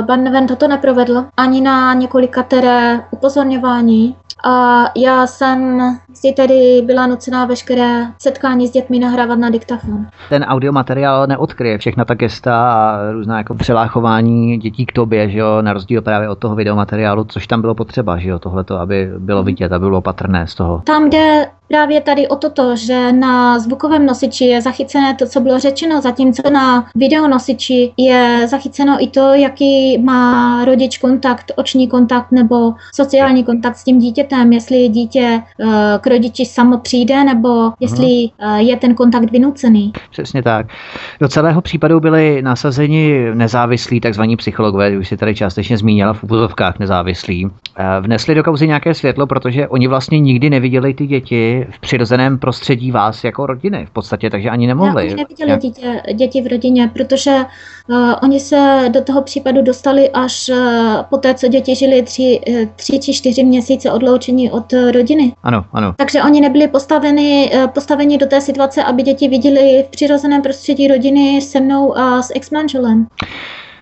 Barnevernet toto neprovedl ani na několikateré upozorňování. A já jsem si tedy byla nucená veškeré setkání s dětmi nahrávat na diktafon. Ten audiomateriál neodkryje všechna ta gesta a různá jako přeláchování dětí k tobě, že jo, na rozdíl právě od toho videomateriálu, což tam bylo potřeba, že jo, tohleto, aby bylo vidět, aby bylo patrné z toho. Tam jde právě tady o toto, že na zvukovém nosiči je zachycené to, co bylo řečeno, zatímco na videonosiči je zachyceno i to, jaký má rodič kontakt, oční kontakt nebo sociální kontakt s tím dítětem, jestli dítě uh, k rodiči samo přijde nebo jestli uh, je ten kontakt vynucený. Přesně tak. Do celého případu byli nasazeni nezávislí takzvaní psychologové, už si tady částečně zmínila, v úvozovkách nezávislí. Vnesli do kauzy nějaké světlo, protože oni vlastně nikdy neviděli ty děti v přirozeném prostředí vás jako rodiny v podstatě, takže ani nemohli. Oni neviděli Jak... dítě, děti v rodině, protože uh, oni se do toho případu dostali až uh, po té, co děti žili tři, tři či čtyři měsíce odloučení od rodiny. Ano, ano. Takže oni nebyli postaveni, postaveni do té situace, aby děti viděli v přirozeném prostředí rodiny se mnou a s ex-manželem.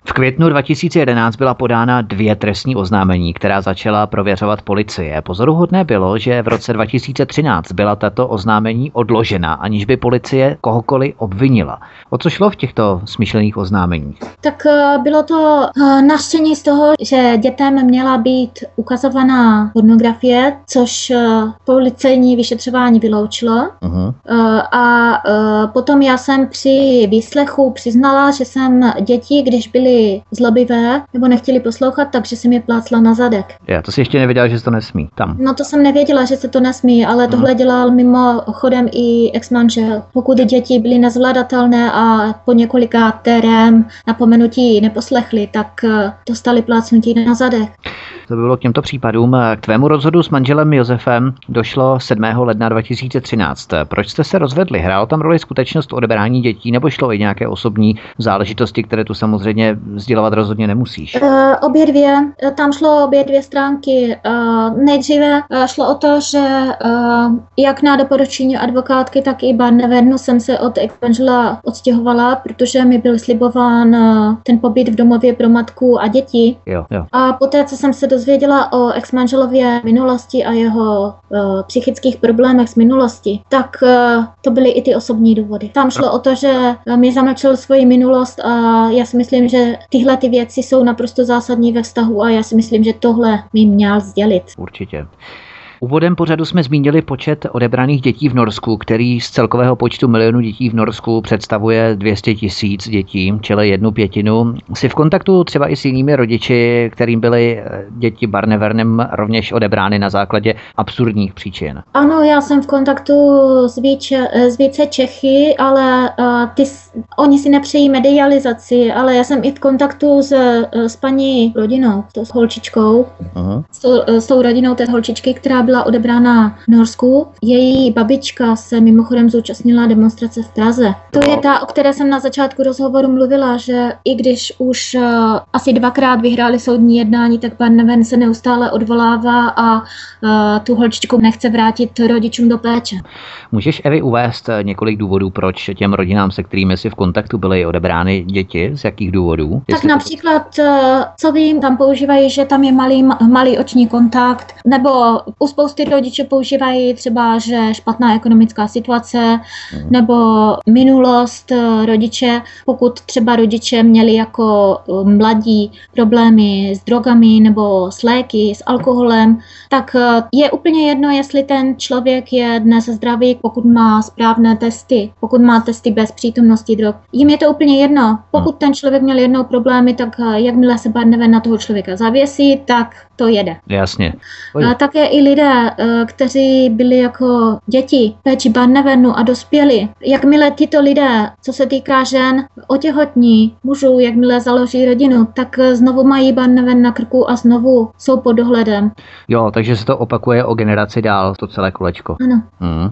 V květnu dva tisíce jedenáct byla podána dvě trestní oznámení, která začala prověřovat policie. Pozoruhodné bylo, že v roce dva tisíce třináct byla tato oznámení odložena, aniž by policie kohokoliv obvinila. O co šlo v těchto smyšlených oznámeních? Tak bylo to nařčení z toho, že dětem měla být ukazovaná pornografie, což policejní vyšetřování vyloučilo. Uh-huh. A potom já jsem při výslechu přiznala, že jsem děti, když byly zlobivé, nebo nechtěli poslouchat, takže jsem je plácla na zadek. Já to si ještě nevěděla, že se to nesmí tam. No to jsem nevěděla, že se to nesmí, ale tohle mm. dělal mimochodem i ex-manžel. Pokud děti byly nezvládatelné a po několika terém napomenutí neposlechli, tak dostali plácnutí na zadek. To bylo k těmto případům. K tvému rozhodu s manželem Josefem došlo sedmého ledna dva tisíce třináct. Proč jste se rozvedli? Hrálo tam roli skutečnost odebrání dětí, nebo šlo i nějaké osobní záležitosti, které tu samozřejmě sdělovat rozhodně nemusíš? Uh, obě dvě. Tam šlo obě dvě stránky. Uh, nejdříve šlo o to, že uh, jak na doporučení advokátky, tak i Barnevernu jsem se od ex-manžela odstěhovala, protože mi byl slibován ten pobyt v domově pro matku a děti. Jo, jo. A poté, co jsem se dozvěděla o ex-manželově minulosti a jeho uh, psychických problémech z minulosti, tak uh, to byly i ty osobní důvody. Tam šlo o to, že uh, mi zamlčel svoji minulost a já si myslím, že tyhle ty věci jsou naprosto zásadní ve vztahu a já si myslím, že tohle mi měl sdělit. Určitě. Úvodem pořadu jsme zmínili počet odebraných dětí v Norsku, který z celkového počtu milionu dětí v Norsku představuje dvě stě tisíc dětí, čili jednu pětinu. Jsi v kontaktu třeba i s jinými rodiči, kterým byly děti Barnevernem rovněž odebrány na základě absurdních příčin? Ano, já jsem v kontaktu s více, s více Čechy, ale uh, ty, oni si nepřejí medializaci, ale já jsem i v kontaktu s, s paní rodinou, s holčičkou, uh-huh. s, s tou rodinou té holčičky, která byla Byla odebrána v Norsku. Její babička se mimochodem zúčastnila demonstrace v Praze. To je ta, o které jsem na začátku rozhovoru mluvila, že i když už uh, asi dvakrát vyhráli soudní jednání, tak Barnevern se neustále odvolává a uh, tu holčičku nechce vrátit rodičům do péče. Můžeš, Evi, uvést několik důvodů, proč těm rodinám, se kterými jsi v kontaktu, byly odebrány děti? Z jakých důvodů? Tak například, uh, co vím, tam používají, že tam je malý, malý oční kontakt, nebo uspokojí spousty rodičů používají třeba, že špatná ekonomická situace nebo minulost rodiče, pokud třeba rodiče měli jako mladí problémy s drogami nebo s léky, s alkoholem, tak je úplně jedno, jestli ten člověk je dnes zdravý, pokud má správné testy, pokud má testy bez přítomnosti drog. Jim je to úplně jedno. Pokud ten člověk měl jednou problémy, tak jakmile se Barnevern na toho člověka zavěsí, tak to jede. Jasně. A také i lidé, kteří byli jako děti péči Barnevernu a dospěli. Jakmile tyto lidé, co se týká žen, otěhotní mužů, jakmile založí rodinu, tak znovu mají Barnevern na krku a znovu jsou pod dohledem. Jo, takže se to opakuje o generaci dál, to celé kolečko. Ano. Hmm.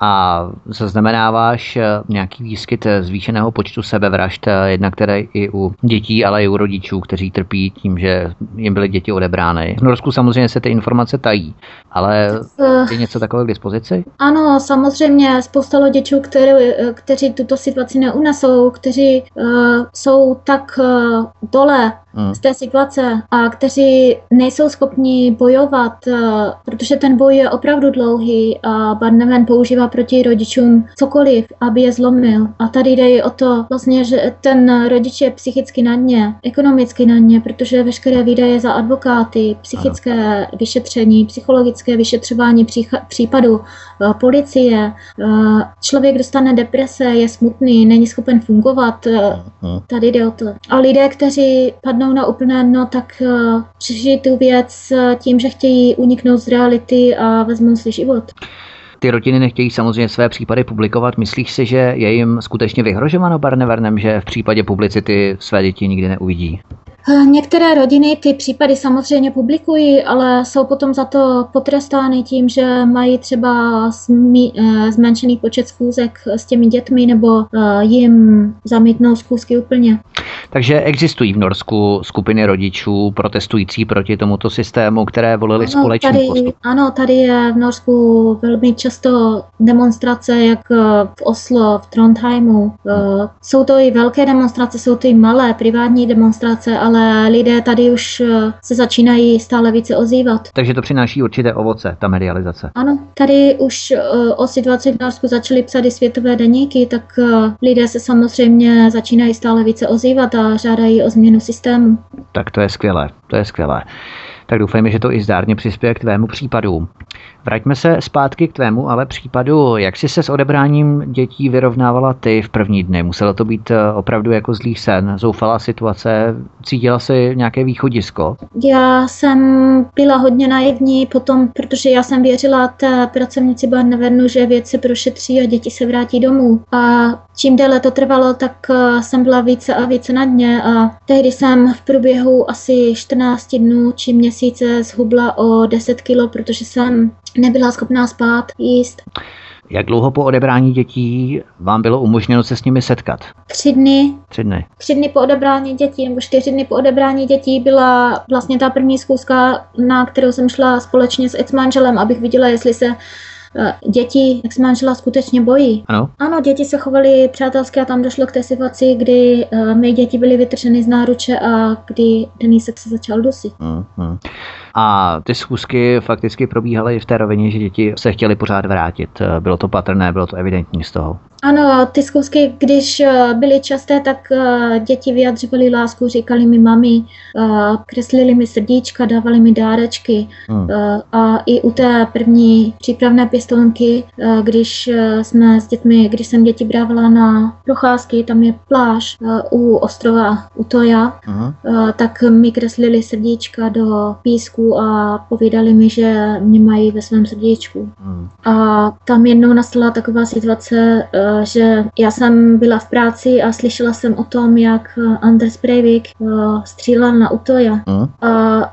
A zaznamenáváš nějaký výskyt zvýšeného počtu sebevražd, jednak tedy i u dětí, ale i u rodičů, kteří trpí tím, že jim byly děti odebrány. V Norsku samozřejmě se ty informace tají. Ale je něco takové k dispozici? Ano, samozřejmě spousta rodičů, kteří tuto situaci neunesou, kteří uh, jsou tak uh, dole hmm. z té situace a kteří nejsou schopni bojovat, uh, protože ten boj je opravdu dlouhý a Barnevern používá proti rodičům cokoliv, aby je zlomil. A tady jde o to, vlastně, že ten rodič je psychicky na dně, ekonomicky na dně, protože veškeré výdaje za advokáty, psychické ano. vyšetření, psychologické vyšetřování případu policie, člověk dostane deprese, je smutný, není schopen fungovat, tady jde o to. A lidé, kteří padnou na úplné dno, tak přežijí tu věc tím, že chtějí uniknout z reality a vezmou si život. Ty rodiny nechtějí samozřejmě své případy publikovat. Myslíš si, že je jim skutečně vyhrožováno Barnevernem, že v případě publicity své děti nikdy neuvidí? Některé rodiny ty případy samozřejmě publikují, ale jsou potom za to potrestány tím, že mají třeba zmi, zmenšený počet schůzek s těmi dětmi nebo jim zamítnou schůzky úplně. Takže existují v Norsku skupiny rodičů protestující proti tomuto systému, které volili společný postup. Ano, tady je v Norsku velmi často demonstrace, jak v Oslo, v Trondheimu. Jsou to i velké demonstrace, jsou to i malé privátní demonstrace, ale lidé tady už se začínají stále více ozývat. Takže to přináší určité ovoce, ta medializace. Ano, tady už o situaci v Norsku začaly psát i světové deníky, tak lidé se samozřejmě začínají stále více ozývat a žádají o změnu systému. Tak to je skvělé, to je skvělé. Tak doufejme, že to i zdárně přispěje k tvému případu. Vraťme se zpátky k tvému ale případu. Jak jsi se s odebráním dětí vyrovnávala ty v první dny? Muselo to být opravdu jako zlý sen, zoufalá situace, cítila jsi nějaké východisko? Já jsem byla hodně naivní potom, protože já jsem věřila té pracovnici Barnevernu, že věc se prošetří a děti se vrátí domů. A čím déle to trvalo, tak jsem byla více a více na dně a tehdy jsem v průběhu asi čtrnáct dnů či měsíce zhubla o deset kilo, protože jsem nebyla schopná spát, jíst. Jak dlouho po odebrání dětí vám bylo umožněno se s nimi setkat? Tři dny. Tři dny. Tři dny po odebrání dětí, nebo čtyři dny po odebrání dětí byla vlastně ta první schůzka, na kterou jsem šla společně s ex-manželem, abych viděla, jestli se děti ex-manžela skutečně bojí. Ano. Ano, děti se chovaly přátelsky a tam došlo k té situaci, kdy uh, mé děti byly vytrženy z náruče a kdy Denísek se začal dusit. Mm-hmm. A ty schůzky fakticky probíhaly v té rovině, že děti se chtěly pořád vrátit. Bylo to patrné, bylo to evidentní z toho. Ano, ty schůzky, když byly časté, tak děti vyjadřovaly lásku, říkali mi mami, kreslili mi srdíčka, dávali mi dárečky. Hmm. A i u té první přípravné pěstounky, když jsme s dětmi, když jsem děti brávala na procházky, tam je pláž u ostrova Utoja, hmm. tak mi kreslili srdíčka do písku a povídali mi, že mě mají ve svém srdíčku. Hmm. A tam jednou nastala taková situace, že já jsem byla v práci a slyšela jsem o tom, jak Anders Breivik střílel na Utoja. Hmm. A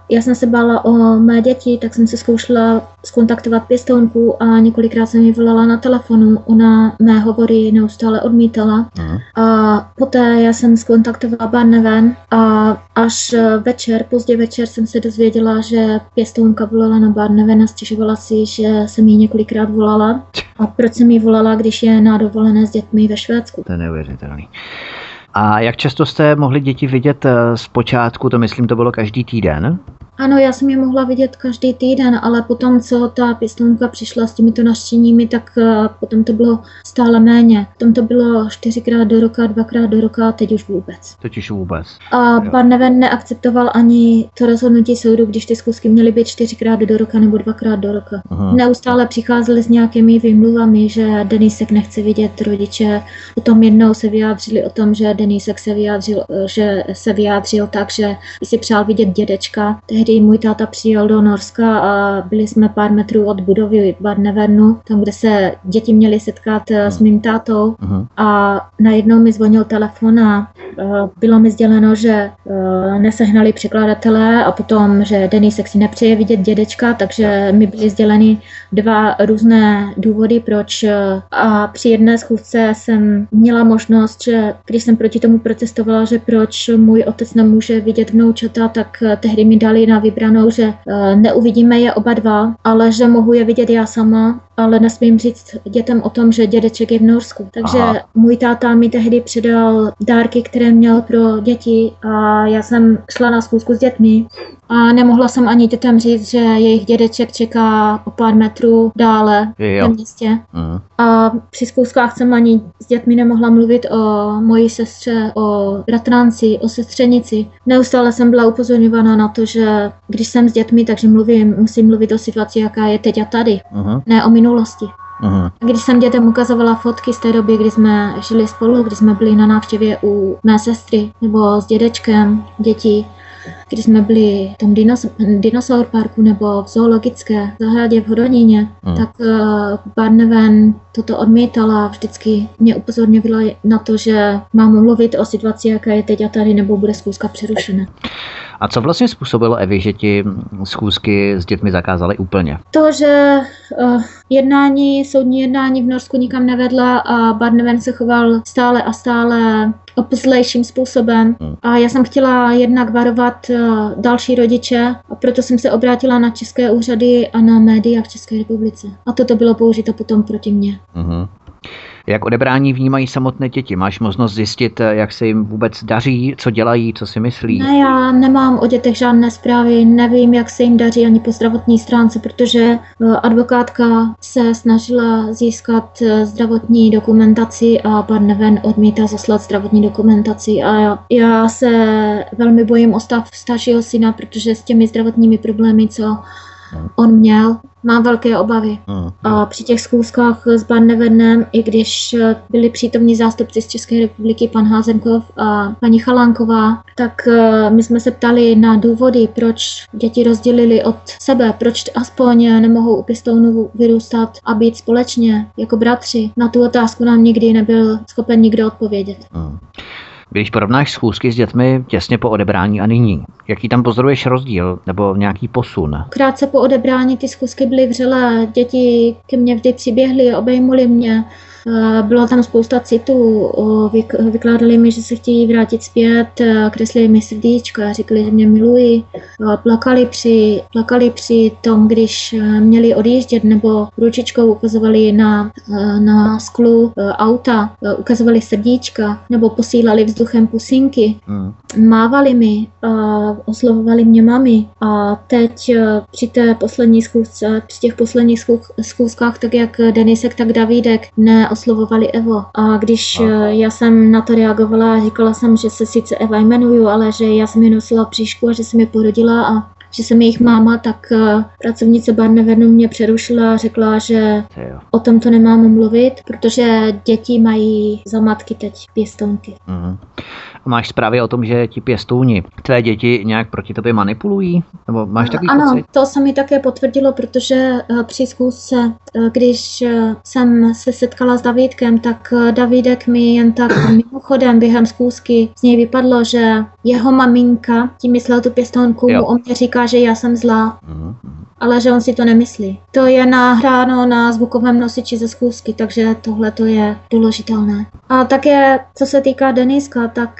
já jsem se bála o mé děti, tak jsem se zkoušela skontaktovat pěstounku a několikrát jsem ji volala na telefonu. Ona mé hovory neustále odmítala. Hmm. A poté já jsem skontaktovala Barnevernet a až večer, pozdě večer jsem se dozvěděla, že že pěstounka volala na Barnevernet a stěžovala si, že jsem jí několikrát volala. A proč jsem jí volala, když je na dovolené s dětmi ve Švédsku? To je neuvěřitelný. A jak často jste mohli děti vidět zpočátku? To myslím, to bylo každý týden? Ano, já jsem je mohla vidět každý týden, ale potom, co ta pěstounka přišla s těmito naštěními, tak potom to bylo stále méně. Potom to bylo čtyřikrát do roka, dvakrát do roka, teď už vůbec. Teď už vůbec. A Barnevernet neakceptoval ani to rozhodnutí soudu, když ty zkusky měly být čtyřikrát do roka nebo dvakrát do roka. Aha. Neustále přicházeli s nějakými výmluvami, že Denísek nechce vidět rodiče. Potom jednou se vyjádřili o tom, že Denísek se vyjádřil, že se vyjádřil tak, že si přál vidět dědečka. Tehdy můj táta přijel do Norska a byli jsme pár metrů od budovy Barnevernu, tam, kde se děti měly setkat uh. s mým tátou. Uh-huh. A najednou mi zvonil telefon a uh, bylo mi sděleno, že uh, nesehnali překladatele a potom, že Denísek si nepřeje vidět dědečka, takže mi byly sděleny dva různé důvody, proč. Uh, a při jedné schůzce jsem měla možnost, že když jsem proti tomu protestovala, že proč můj otec nemůže vidět vnoučata, tak tehdy mi dali na vybranou, že neuvidíme je oba dva, ale že mohu je vidět já sama, ale nesmím říct dětem o tom, že dědeček je v Norsku. Takže aha, můj táta mi tehdy předal dárky, které měl pro děti a já jsem šla na schůzku s dětmi a nemohla jsem ani dětem říct, že jejich dědeček čeká o pár metrů dále ve městě. Uh-huh. A při schůzkách jsem ani s dětmi nemohla mluvit o mojí sestře, o bratranci, o sestřenici. Neustále jsem byla upozorňována na to, že když jsem s dětmi, takže mluvím, musím mluvit o situaci, jaká je teď a tady, uh-huh, ne o minulosti. Aha. Když jsem dětem ukazovala fotky z té doby, kdy jsme žili spolu, kdy jsme byli na návštěvě u mé sestry nebo s dědečkem dětí, když jsme byli v tom dinos, dinosaur parku nebo v zoologické zahradě v Hodoníně, hmm. tak uh, Barneven toto odmítala. Vždycky mě upozorňovala na to, že mám mluvit o situaci, jaká je teď a tady, nebo bude schůzka přerušena. A co vlastně způsobilo, Evi, že ti schůzky s dětmi zakázaly úplně? To, že uh, jednání, soudní jednání v Norsku nikam nevedla a Barneven se choval stále a stále opuzlejším způsobem. Hmm. A já jsem chtěla jednak varovat uh, další rodiče, a proto jsem se obrátila na české úřady a na média v České republice. A toto bylo použito potom proti mně. Hmm. Jak odebrání vnímají samotné děti? Máš možnost zjistit, jak se jim vůbec daří, co dělají, co si myslí? Ne, já nemám o dětech žádné zprávy, nevím, jak se jim daří ani po zdravotní stránce, protože advokátka se snažila získat zdravotní dokumentaci a Barneven odmítá zaslat zdravotní dokumentaci. A já, já se velmi bojím o stav staršího syna, protože s těmi zdravotními problémy, co on měl, mám velké obavy. A při těch schůzkách s Barnevenem, i když byli přítomní zástupci z České republiky, pan Házenkov a paní Chalánková, tak my jsme se ptali na důvody, proč děti rozdělili od sebe, proč aspoň nemohou u pěstounů vyrůstat a být společně jako bratři. Na tu otázku nám nikdy nebyl schopen nikdo odpovědět. Když porovnáš schůzky s dětmi těsně po odebrání a nyní, jaký tam pozoruješ rozdíl nebo nějaký posun? Krátce po odebrání ty schůzky byly vřelé, děti ke mně vždy přiběhly, obejmuli mě, bylo tam spousta citů, vykládali mi, že se chtějí vrátit zpět, kreslili mi srdíčka, říkali, že mě milují, plakali při, plakali při tom, když měli odjíždět, nebo ručičkou ukazovali na, na sklu auta, ukazovali srdíčka, nebo posílali vzduchem pusinky, mm. mávali mi, oslovovali mě mami. A teď při té poslední schůzce, při těch posledních schůzkách, tak jak Denisek, tak Davídek, ne oslovovali Evo. A když Aha. já jsem na to reagovala, říkala jsem, že se sice Eva jmenuju, ale že já jsem ji nosila v bříšku a že jsem ji porodila a že jsem jejich máma, tak pracovnice Barnevenu mě přerušila a řekla, že o tom to nemám mluvit, protože děti mají za matky teď pěstounky. Aha. Máš zprávy o tom, že ti pěstouni tvé děti nějak proti tobě manipulují? Nebo máš takový ano, pocit? To se mi také potvrdilo, protože při zkusce, když jsem se setkala s Davídkem, tak Davídek mi jen tak mimochodem během zkusky z něj vypadlo, že jeho maminka, tím myslel tu pěstounku, jo. mu o mě říká, že já jsem zlá. Mm-hmm. Ale že on si to nemyslí. To je nahráno na zvukovém nosiči ze schůzky, takže tohle to je důležitelné. A také, co se týká Deniska, tak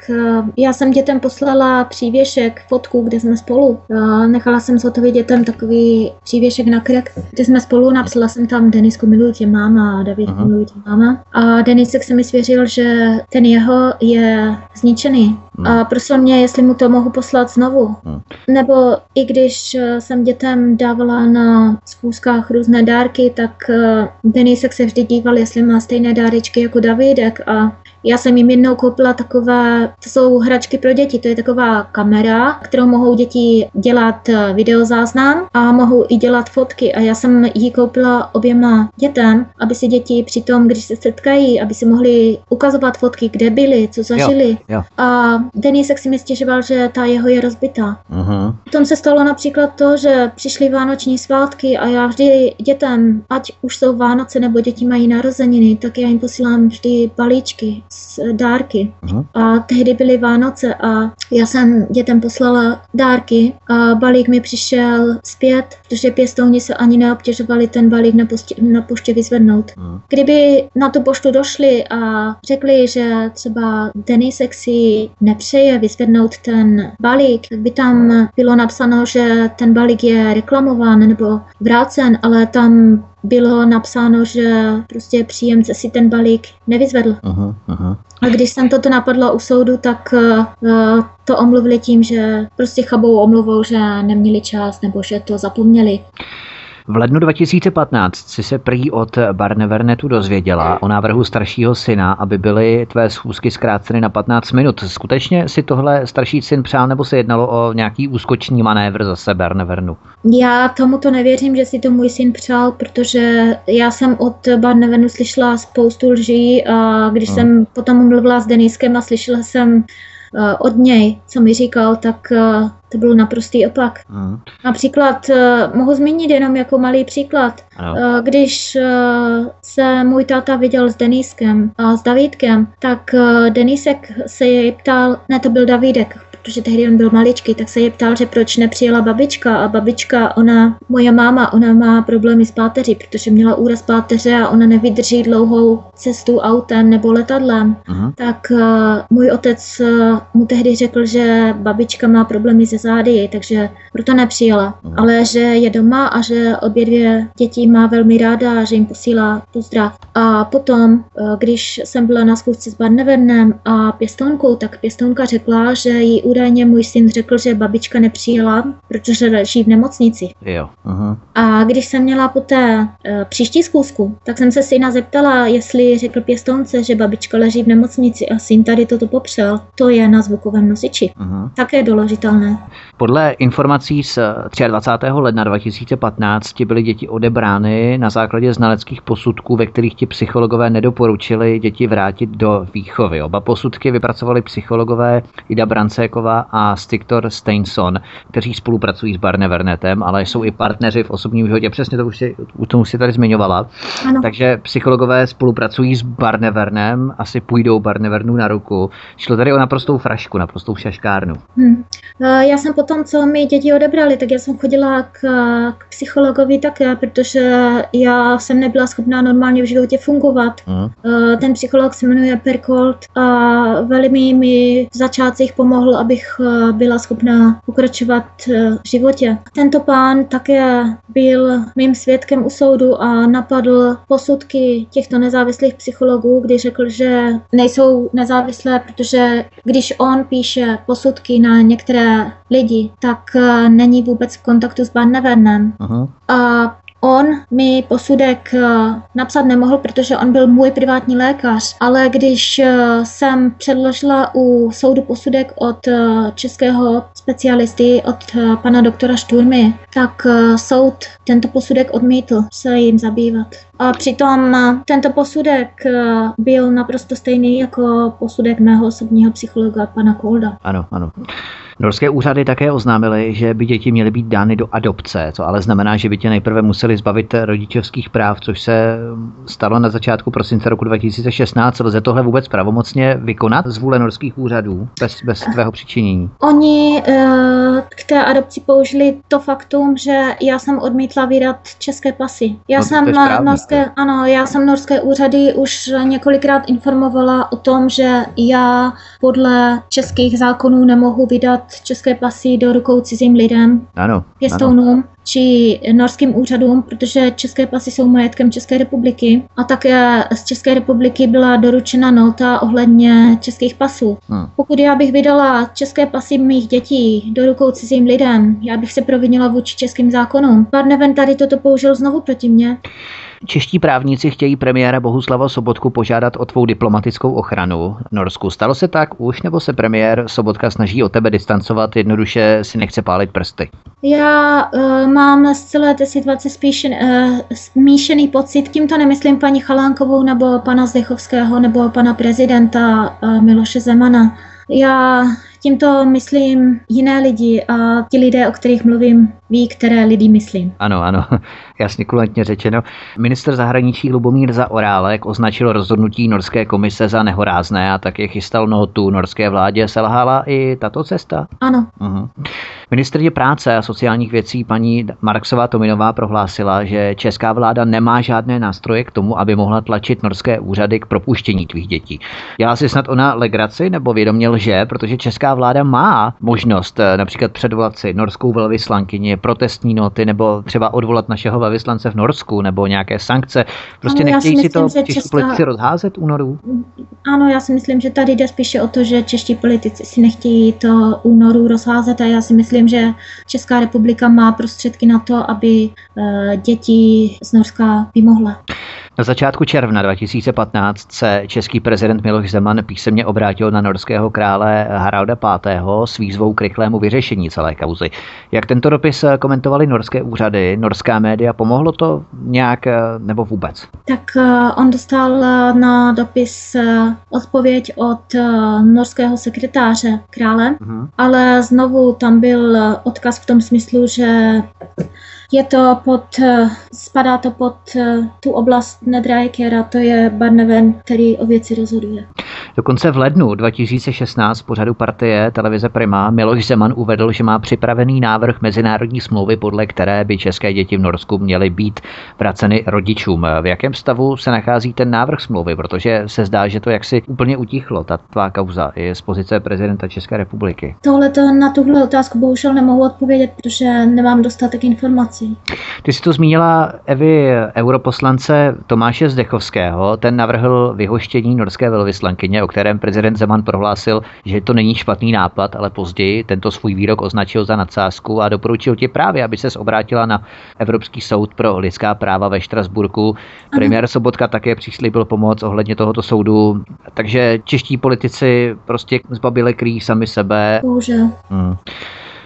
já jsem dětem poslala přívěšek, fotku, kde jsme spolu. Nechala jsem zhotovit dětem takový přívěšek na krk, kde jsme spolu, napsala jsem tam Denisku miluji tě máma a Davidku miluji tě máma. A Denisek se mi svěřil, že ten jeho je zničený. A prosil mě, jestli mu to mohu poslat znovu. Nebo i když jsem dětem dávala na schůzkách různé dárky, tak Denisek se vždy díval, jestli má stejné dárečky jako Davidek a já jsem jim jednou koupila takové, to jsou hračky pro děti, to je taková kamera, kterou mohou děti dělat videozáznam a mohou i dělat fotky a já jsem ji koupila oběma dětem, aby si děti při tom, když se setkají, aby si mohli ukazovat fotky, kde byli, co zažili. Jo, jo. A Denisek si mi stěžoval, že ta jeho je rozbitá. Aha. Potom se stalo například to, že přišli vánoční svátky a já vždy dětem, ať už jsou Vánoce nebo děti mají narozeniny, tak já jim posílám vždy balíčky s dárky. Aha. A tehdy byly Vánoce a já jsem dětem poslala dárky a balík mi přišel zpět, protože pěstouni se ani neobtěžovali ten balík na poště, na poště vyzvednout. Aha. Kdyby na tu poštu došli a řekli, že třeba Denisek si nepřeje vyzvednout ten balík, tak by tam bylo napsáno, že ten balík je reklamován nebo vrácen, ale tam bylo napsáno, že prostě příjemce si ten balík nevyzvedl. Aha, aha. A když jsem toto napadla u soudu, tak uh, to omluvili tím, že prostě chabou omluvou, že neměli čas nebo že to zapomněli. V lednu dva tisíce patnáct si se prý od Barnevernetu dozvěděla o návrhu staršího syna, aby byly tvé schůzky zkráceny na patnáct minut. Skutečně si tohle starší syn přál, nebo se jednalo o nějaký úskoční manévr zase Barnevernu? Já tomuto nevěřím, že si to můj syn přál, protože já jsem od Barnevernu slyšela spoustu lží a když hmm. jsem potom mluvila s Deniskem a slyšela jsem od něj, co mi říkal, tak to byl naprostý opak. Mm. Například, mohu zmínit jenom jako malý příklad, ano. Když se můj táta viděl s Deniskem a s Davidkem, tak Denisek se jej ptal, ne, to byl Davidek, protože tehdy on byl maličký, tak se jej ptal, že proč nepřijela babička. A babička, ona, moje máma, ona má problémy s páteří, protože měla úraz páteře a ona nevydrží dlouhou cestu autem nebo letadlem. Aha. Tak uh, můj otec uh, mu tehdy řekl, že babička má problémy se zády, takže proto nepřijela. Aha. Ale že je doma a že obě dvě děti má velmi ráda a že jim posílá pozdrav. A potom, uh, když jsem byla na schůzce s Barnevernem a pěstounkou, tak pěstounka řekla, že jí údajně můj syn řekl, že babička nepřijela, protože leží v nemocnici. Jo. Aha. A když jsem měla poté e, příští zkoušku, tak jsem se syna zeptala, jestli řekl pěstounce, že babička leží v nemocnici a syn tady toto popřel. To je na zvukovém nosiči. Aha. Také doložitelné. Podle informací z dvacátého třetího ledna dva tisíce patnáct byly děti odebrány na základě znaleckých posudků, ve kterých ti psychologové nedoporučili děti vrátit do výchovy. Oba posudky vypracovali psychologové Ida Branceková a Stiktor Steinson, kteří spolupracují s Barnevernetem, ale jsou i partneři v osobním životě. Přesně to už si, to už si tady zmiňovala. Ano. Takže psychologové spolupracují s Barnevernem, asi půjdou Barnevernu na ruku. Šlo tady o naprostou frašku, naprostou šaškárnu. Hmm. Já jsem potom, co mi děti odebrali, tak já jsem chodila k, k psychologovi také, protože já jsem nebyla schopná normálně v životě fungovat. Hmm. Ten psycholog se jmenuje Perkold a velmi mi v začátcích pomohl, aby bych byla schopná pokračovat v životě. Tento pán také byl mým svědkem u soudu a napadl posudky těchto nezávislých psychologů, když řekl, že nejsou nezávislé, protože když on píše posudky na některé lidi, tak není vůbec v kontaktu s Barnevernem. Aha. A on mi posudek napsat nemohl, protože on byl můj privátní lékař, ale když jsem předložila u soudu posudek od českého specialisty, od pana doktora Šturmy, tak soud tento posudek odmítl se jim zabývat. A přitom tento posudek byl naprosto stejný jako posudek mého osobního psychologa, pana Kolda. Ano, ano. Norské úřady také oznámily, že by děti měly být dány do adopce, co ale znamená, že by tě nejprve museli zbavit rodičovských práv, což se stalo na začátku prosince roku dva tisíce šestnáct. Lze tohle vůbec pravomocně vykonat z vůle norských úřadů bez, bez tvého přičinění? Oni k té adopci použili to faktum, že já jsem odmítla vydat české pasy. Já no, jsem norské, ano, já jsem norské úřady už několikrát informovala o tom, že já podle českých zákonů nemohu vydat české pasy do rukou cizím lidem, ano, pěstounům. Ano. Či norským úřadům, protože české pasy jsou majetkem České republiky a také z České republiky byla doručena nota ohledně českých pasů. Hmm. Pokud já bych vydala české pasy mých dětí do rukou cizím lidem, já bych se provinila vůči českým zákonům. Barnevern tady toto použil znovu proti mně. Čeští právníci chtějí premiéra Bohuslava Sobotku požádat o tvou diplomatickou ochranu v Norsku. Stalo se tak už, nebo se premiér Sobotka snaží od tebe distancovat, jednoduše si nechce pálit prsty? Já uh, mám z celé té situace spíš uh, smíšený pocit. Tímto nemyslím paní Chalánkovou nebo pana Zdechovského nebo pana prezidenta uh, Miloše Zemana. Já tímto myslím jiné lidi a ti lidé, o kterých mluvím, ví, které lidi myslím. Ano, ano, jasně, kulantně řečeno. Ministr zahraničí Lubomír Zaorálek označil rozhodnutí norské komise za nehorázné a taky chystal notu norské vládě. Selhala i tato cesta? Ano. Uh-huh. Ministryně práce a sociálních věcí paní Marksová-Tominová prohlásila, že česká vláda nemá žádné nástroje k tomu, aby mohla tlačit norské úřady k propuštění tvých dětí. Dělá si snad ona legraci nebo vědomě lže, protože česká norská vláda má možnost například předvolat si norskou velvyslankyni, protestní noty nebo třeba odvolat našeho velvyslance v Norsku nebo nějaké sankce. Prostě nechtějí si to čeští česká... politici rozházet u Norů? Ano, já si myslím, že tady jde spíše o to, že čeští politici si nechtějí to u Norů rozházet a já si myslím, že Česká republika má prostředky na to, aby děti z Norska vymohla. Na začátku června dva tisíce patnáct se český prezident Miloš Zeman písemně obrátil na norského krále Haralda pátého s výzvou k rychlému vyřešení celé kauzy. Jak tento dopis komentovali norské úřady, norská média, pomohlo to nějak nebo vůbec? Tak on dostal na dopis odpověď od norského sekretáře krále, mhm. ale znovu tam byl odkaz v tom smyslu, že je to pod, spadá to pod tu oblast Nedrejkera, to je Barnevernet, který o věci rozhoduje. Dokonce v lednu dva tisíce šestnáct v pořadu Partie televize Prima Miloš Zeman uvedl, že má připravený návrh mezinárodní smlouvy, podle které by české děti v Norsku měly být vraceny rodičům. V jakém stavu se nachází ten návrh smlouvy? Protože se zdá, že to jaksi úplně utichlo, ta tvá kauza je z pozice prezidenta České republiky. Tohle na tuhle otázku bohužel nemohu odpovědět, protože nemám dostatek informací. Ty jsi to zmínila, Evi, europoslance Tomáše Zdechovského, ten navrhl vyhoštění norské velvyslankyně, o kterém prezident Zeman prohlásil, že to není špatný nápad, ale později tento svůj výrok označil za nadsázku a doporučil ti právě, aby ses obrátila na Evropský soud pro lidská práva ve Štrasburku. Premiér Sobotka také přislíbil pomoc ohledně tohoto soudu, takže čeští politici prostě zbabile kryjí sami sebe. Bože. Hmm.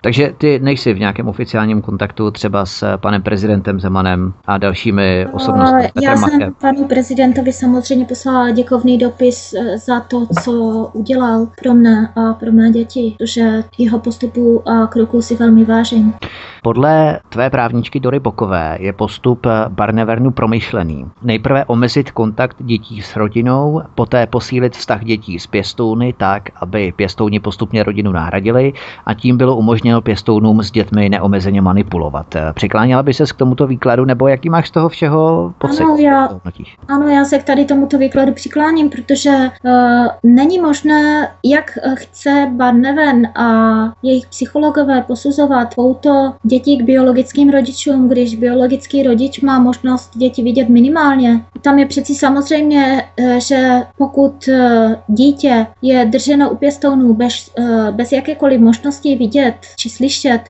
Takže ty nejsi v nějakém oficiálním kontaktu třeba s panem prezidentem Zemanem a dalšími osobnostmi? Petrem Já jsem Machem. Panu prezidentovi samozřejmě poslala děkovný dopis za to, co udělal pro mne a pro mé děti, protože jeho postupu a kroků si velmi vážím. Podle tvé právničky Dory Bokové je postup Barnevernu promyšlený. Nejprve omezit kontakt dětí s rodinou, poté posílit vztah dětí s pěstouny tak, aby pěstouni postupně rodinu nahradili a tím bylo umožněno pěstounům s dětmi neomezeně manipulovat. Přikláněla by ses k tomuto výkladu nebo jaký máš z toho všeho pocit? Ano, já, ano, já se k tady tomuto výkladu přikláním, protože uh, není možné, jak chce Barnevern a jejich psychologové posuzovat pouto děti k biologickým rodičům, když biologický rodič má možnost děti vidět minimálně. Tam je přeci samozřejmě, že pokud dítě je drženo u pěstounů bez, bez jakékoliv možnosti vidět či slyšet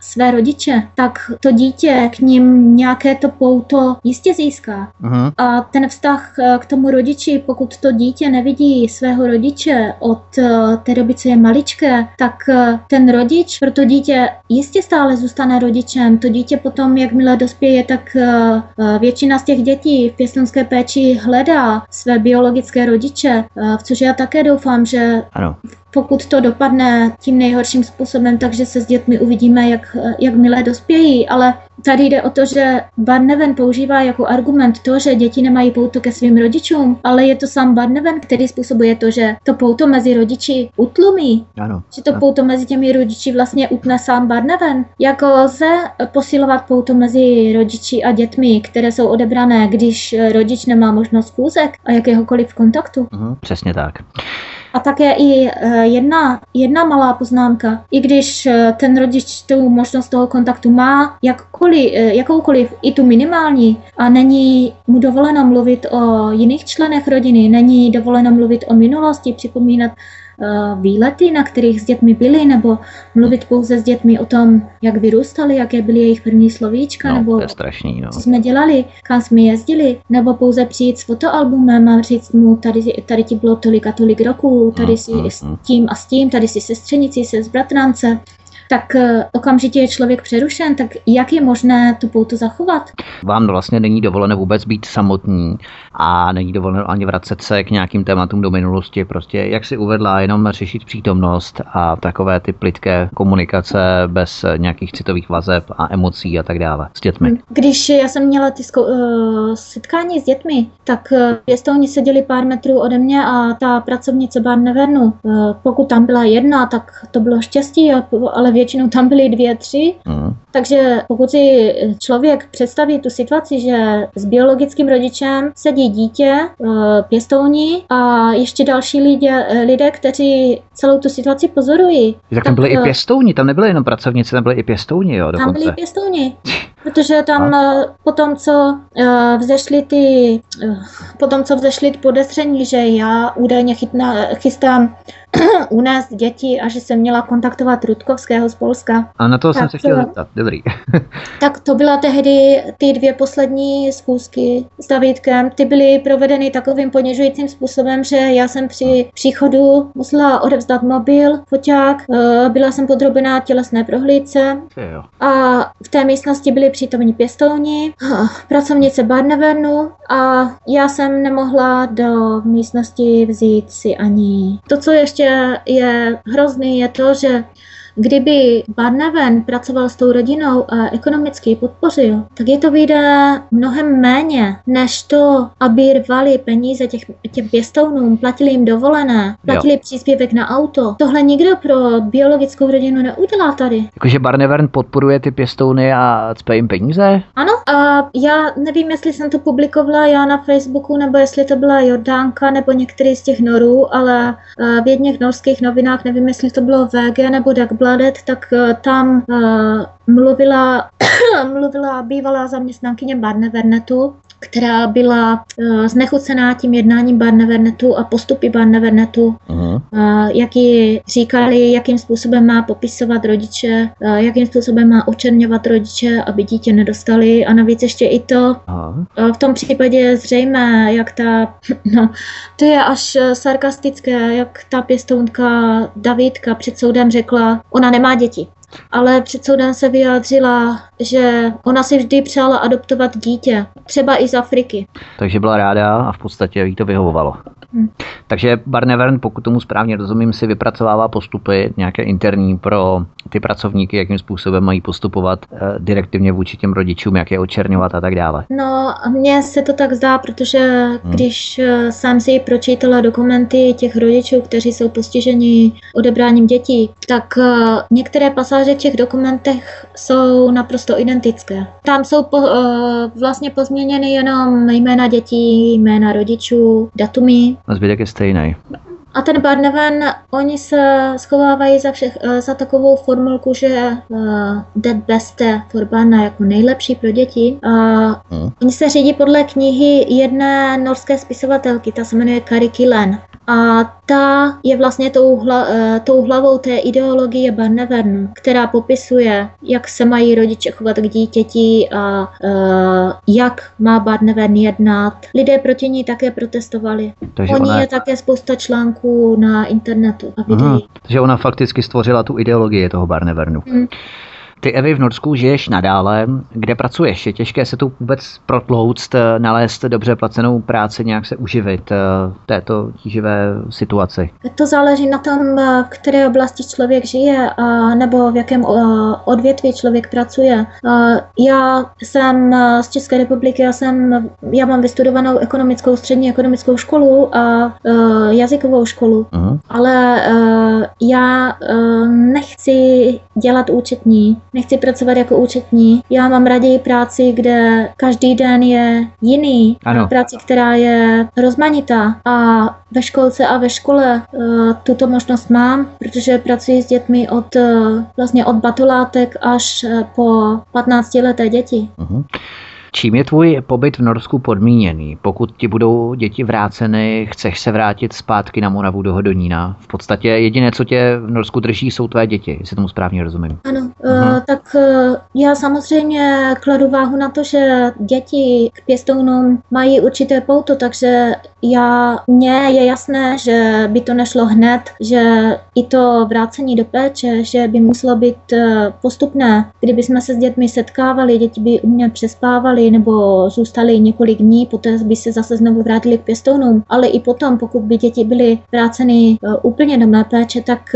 své rodiče, tak to dítě k ním nějaké to pouto jistě získá. Aha. A ten vztah k tomu rodiči, pokud to dítě nevidí svého rodiče od té doby, co je maličké, tak ten rodič pro to dítě jistě stále zůstane rodičem. To dítě potom, jakmile dospěje, tak většina z těch dětí v pěstounské péči hledá své biologické rodiče, v což já také doufám, že ano. Pokud to dopadne tím nejhorším způsobem, takže se s dětmi uvidíme, jak, jak milé dospějí, ale tady jde o to, že Barnevern používá jako argument to, že děti nemají pouto ke svým rodičům, ale je to sám Barnevern, který způsobuje to, že to pouto mezi rodiči utlumí. Ano. Že to pouto mezi těmi rodiči vlastně utne sám Barnevern. Jako lze posilovat pouto mezi rodiči a dětmi, které jsou odebrané, když rodič nemá možnost kůzek a jakéhokoliv kontaktu. Aha, přesně tak. A také i jedna, jedna malá poznámka. I když ten rodič tu možnost toho kontaktu má, jakkoliv, jakoukoliv, i tu minimální, a není mu dovoleno mluvit o jiných členech rodiny, není dovoleno mluvit o minulosti, připomínat výlety, na kterých s dětmi byli, nebo mluvit pouze s dětmi o tom, jak vyrůstali, jaké byly jejich první slovíčka, no, nebo strašný, no. co jsme dělali, kam jsme jezdili, nebo pouze přijít s fotoalbumem a říct mu, tady, tady ti bylo tolik a tolik roků, tady si mm, s tím a s tím, tady si sestřenici, se s bratrance. Tak okamžitě je člověk přerušen, tak jak je možné tu pouto zachovat? Vám vlastně není dovoleno vůbec být samotní a není dovoleno ani vracet se k nějakým tématům do minulosti. Prostě, jak si uvedla, jenom řešit přítomnost a takové ty plitké komunikace bez nějakých citových vazeb a emocí a tak dále s dětmi. Když já jsem měla ty zko- setkání s dětmi, tak pěstouni seděli pár metrů ode mě a ta pracovnice Barnevernu, pokud tam byla jedna, tak to bylo štěstí, ale ale většinou tam byly dvě, tři. Mm. Takže pokud si člověk představí tu situaci, že s biologickým rodičem sedí dítě, pěstouni a ještě další lidé, lidé kteří celou tu situaci pozorují. Tak tam byly tak, i pěstouni, tam nebyly jenom pracovníci, tam byly i pěstouni, jo, dokonce. Tam byly pěstouni, protože tam a. potom, co vzešly ty, potom, co vzešly podezření, že já údajně chytná, chystám u nás děti a že jsem měla kontaktovat Rudkovského z Polska. A na to tak, jsem se chtěl zeptat, dobrý. Tak to byla tehdy ty dvě poslední schůzky s Davidkem. Ty byly provedeny takovým ponižujícím způsobem, že já jsem při příchodu musela odevzdat mobil, foťák, byla jsem podrobená tělesné prohlídce a v té místnosti byli přítomní pěstouni, pracovnice Barnevernu a já jsem nemohla do místnosti vzít si ani. To, co ještě je hrozný, je to, že kdyby Barnevern pracoval s tou rodinou a ekonomicky ji podpořil, tak je to vyjde mnohem méně, než to, aby rvali peníze těch, těm pěstounům, platili jim dovolené, platili jo. příspěvek na auto. Tohle nikdo pro biologickou rodinu neudělá tady. Jakože Barnevern podporuje ty pěstouny a cpe jim peníze? Ano, a já nevím, jestli jsem to publikovala já na Facebooku, nebo jestli to byla Jordánka, nebo některý z těch norů, ale v jedných norských novinách, nevím, jestli to bylo V G nebo Dag tak tam uh, mluvila, mluvila bývalá zaměstnankyně Barnevernetu, která byla uh, znechucená tím jednáním Barnevernetu a postupy Barnevernetu, uh, jak jí říkali, jakým způsobem má popisovat rodiče, uh, jakým způsobem má očerňovat rodiče, aby dítě nedostali a navíc ještě i to. Uh, v tom případě je zřejmé, jak ta, no, to je až sarkastické, jak ta pěstounka Davidka před soudem řekla, ona nemá děti. Ale před soudem se vyjádřila, že ona si vždy přála adoptovat dítě, třeba i z Afriky. Takže byla ráda a v podstatě jí to vyhovovalo. Hmm. Takže Barnevern, pokud tomu správně rozumím, si vypracovává postupy nějaké interní pro ty pracovníky, jakým způsobem mají postupovat e, direktivně vůči těm rodičům, jak je očerňovat a tak dále. No, mně se to tak zdá, protože hmm. když e, sám si pročítala dokumenty těch rodičů, kteří jsou postiženi odebráním dětí, tak e, některé pasáže v těch dokumentech jsou naprosto identické. Tam jsou po, e, vlastně pozměněny jenom jména dětí, jména rodičů, datumy. A zbytek je stejný. A ten Barnevern, oni se schovávají za, všech, za takovou formulku, že uh, the beste for Barna, jako nejlepší pro děti. Uh, hmm. Oni se řídí podle knihy jedné norské spisovatelky, ta se jmenuje Kari Kilen. A ta je vlastně tou, hla, uh, tou hlavou té ideologie Barnevernu, která popisuje, jak se mají rodiče chovat k dítěti a uh, jak má Barnevern jednat. Lidé proti ní také protestovali. Takže oni ona... je také spousta článků na internetu a videí. Aha, takže ona fakticky stvořila tu ideologii toho Barnevernu. Hmm. Ty, Evi, v Norsku žiješ nadále, kde pracuješ? Je těžké se tu vůbec protlouct, nalézt dobře placenou práci, nějak se uživit v této tíživé situaci? To záleží na tom, v které oblasti člověk žije nebo v jakém odvětví člověk pracuje. Já jsem z České republiky, já, jsem, já mám vystudovanou ekonomickou, střední ekonomickou školu a jazykovou školu, uh-huh. ale já nechci dělat účetní. Nechci pracovat jako účetní. Já mám raději práci, kde každý den je jiný. Ano. Práci, která je rozmanitá. A ve školce a ve škole uh, tuto možnost mám, protože pracuji s dětmi od, uh, vlastně od batolátek až uh, po patnáctileté děti. Uh-huh. Čím je tvůj pobyt v Norsku podmíněný? Pokud ti budou děti vráceny, chceš se vrátit zpátky na Moravu do Hodonína? V podstatě jediné, co tě v Norsku drží, jsou tvé děti, jestli tomu správně rozumím. Ano, uh, tak uh, já samozřejmě kladu váhu na to, že děti k pěstounům mají určité pouto, takže já, mně je jasné, že by to nešlo hned, že i to vrácení do péče, že by muselo být uh, postupné. Kdyby jsme se s dětmi setkávali, děti by u mě přespávali, lékaři nebo zůstali několik dní, poté by se zase znovu vrátili k pěstounům, ale i potom, pokud by děti byly vráceny úplně do mé péče, tak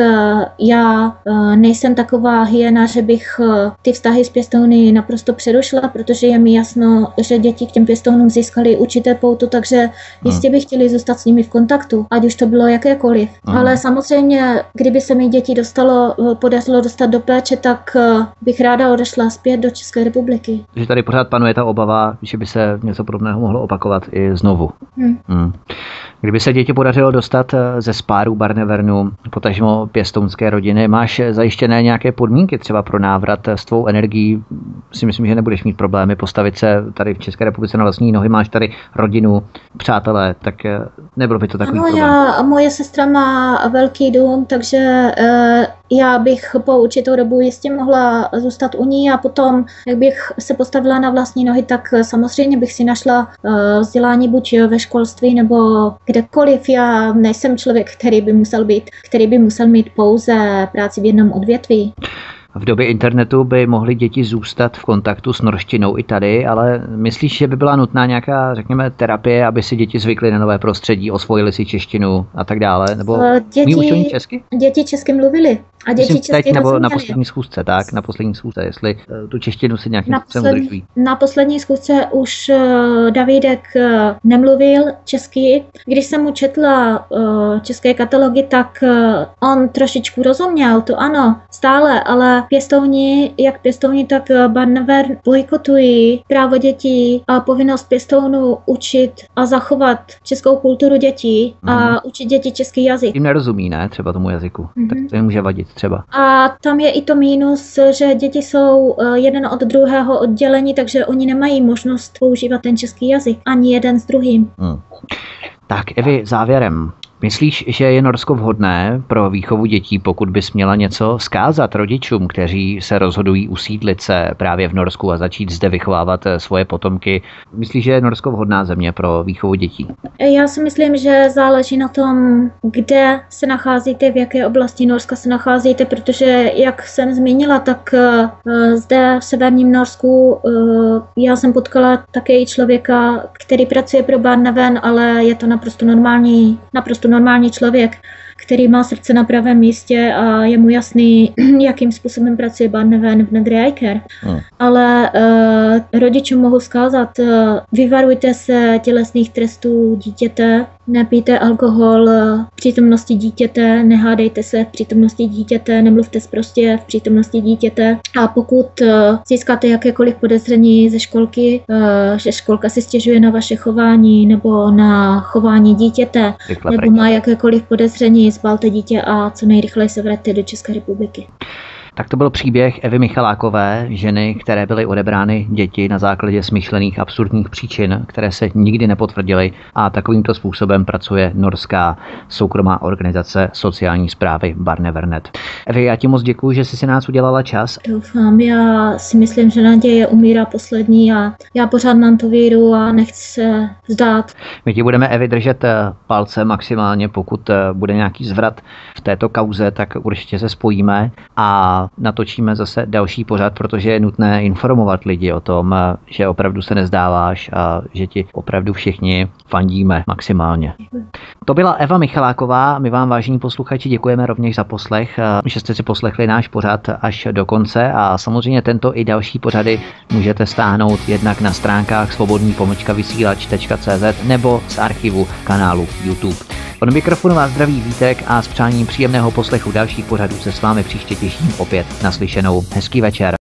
já nejsem taková hyena, že bych ty vztahy s pěstouny naprosto přerušila, protože je mi jasno, že děti k těm pěstounům získaly určité pouto, takže jistě bych chtěli zůstat s nimi v kontaktu, ať už to bylo jakékoliv. Aha. Ale samozřejmě, kdyby se mi děti dostalo, podařilo dostat do péče, tak bych ráda odešla zpět do České republiky. Že tady pořád panuje ta obava, že by se něco podobného mohlo opakovat i znovu. Hmm. Hmm. Kdyby se děti podařilo dostat ze spáru Barnevernu, potažmo pěstounské rodiny, máš zajištěné nějaké podmínky třeba pro návrat? S tvou energií si myslím, že nebudeš mít problémy postavit se tady v České republice na vlastní nohy, máš tady rodinu, přátelé, tak nebylo by to takový ano, problém. Já, moje sestra má velký dům, takže e, já bych po určitou dobu jistě mohla zůstat u ní a potom, jak bych se postavila na vlastní nohy, tak samozřejmě bych si našla e, vzdělání buď ve školství nebo kdekoliv. Já nejsem člověk, který by musel být, který by musel mít pouze práci v jednom odvětví. V době internetu by mohly děti zůstat v kontaktu s norštinou i tady, ale myslíš, že by byla nutná nějaká, řekněme, terapie, aby si děti zvykly na nové prostředí, osvojili si češtinu a tak dále? Nebo děti, mí už oni česky? Děti česky mluvili. A děti myslím, česky teď nebo na poslední schůzce, tak? Na poslední schůzce, jestli tu češtinu si nějakým způsobem udržují. Na poslední schůzce už Davidek nemluvil česky. Když jsem mu četla české katalogy, tak on trošičku rozuměl, to ano, stále, ale pěstouni, jak pěstouni, tak Barnevern bojkotují právo dětí a povinnost pěstounů učit a zachovat českou kulturu dětí a mm. učit děti český jazyk. Jim nerozumí, ne? Třeba tomu jazyku. Mm-hmm. Tak to jim může vadit třeba. A tam je i to mínus, že děti jsou jeden od druhého oddělení, takže oni nemají možnost používat ten český jazyk. Ani jeden s druhým. Mm. Tak Evi, závěrem. Myslíš, že je Norsko vhodné pro výchovu dětí, pokud bys měla něco vzkázat rodičům, kteří se rozhodují usídlit se právě v Norsku a začít zde vychovávat svoje potomky? Myslíš, že je Norsko vhodná země pro výchovu dětí? Já si myslím, že záleží na tom, kde se nacházíte, v jaké oblasti Norska se nacházíte, protože jak jsem zmínila, tak zde v severním Norsku já jsem potkala také i člověka, který pracuje pro Barnevern, ale je to naprosto normální, naprosto normální člověk, který má srdce na pravém místě a je mu jasný, jakým způsobem pracuje Barnevern v Nedre-Eiker. Hmm. Ale e, rodičům mohu vzkázat, e, vyvarujte se tělesných trestů dítěte, nepijte alkohol v přítomnosti dítěte, nehádejte se v přítomnosti dítěte, nemluvte sprostě v přítomnosti dítěte. A pokud e, získáte jakékoliv podezření ze školky, e, že školka si stěžuje na vaše chování nebo na chování dítěte, Vykla nebo prejde. Má jakékoliv podezření, zbalte dítě a co nejrychleji se vraťte do České republiky. Tak to byl příběh Evy Michalákové, ženy, které byly odebrány děti na základě smyšlených absurdních příčin, které se nikdy nepotvrdily, a takovýmto způsobem pracuje norská soukromá organizace sociální správy Barnevernet. Evi, já ti moc děkuji, že jsi si nás udělala čas. Doufám, já si myslím, že naděje umírá poslední a já pořád mám tu víru a nechci se vzdát. My ti budeme, Evi, držet palce maximálně, pokud bude nějaký zvrat v této kauze, tak určitě se spojíme a natočíme zase další pořad, protože je nutné informovat lidi o tom, že opravdu se nezdáváš a že ti opravdu všichni fandíme maximálně. To byla Eva Michaláková. My vám, vážení posluchači, děkujeme rovněž za poslech, že jste si poslechli náš pořad až do konce a samozřejmě tento i další pořady můžete stáhnout jednak na stránkách svobodný pomlčka vysílač tečka cé zet nebo z archivu kanálu YouTube. Od mikrofonu vás zdraví Vítek a s přáním příjemného poslechu dalších pořadů se s vámi příště těším opět naslyšenou. Hezký večer.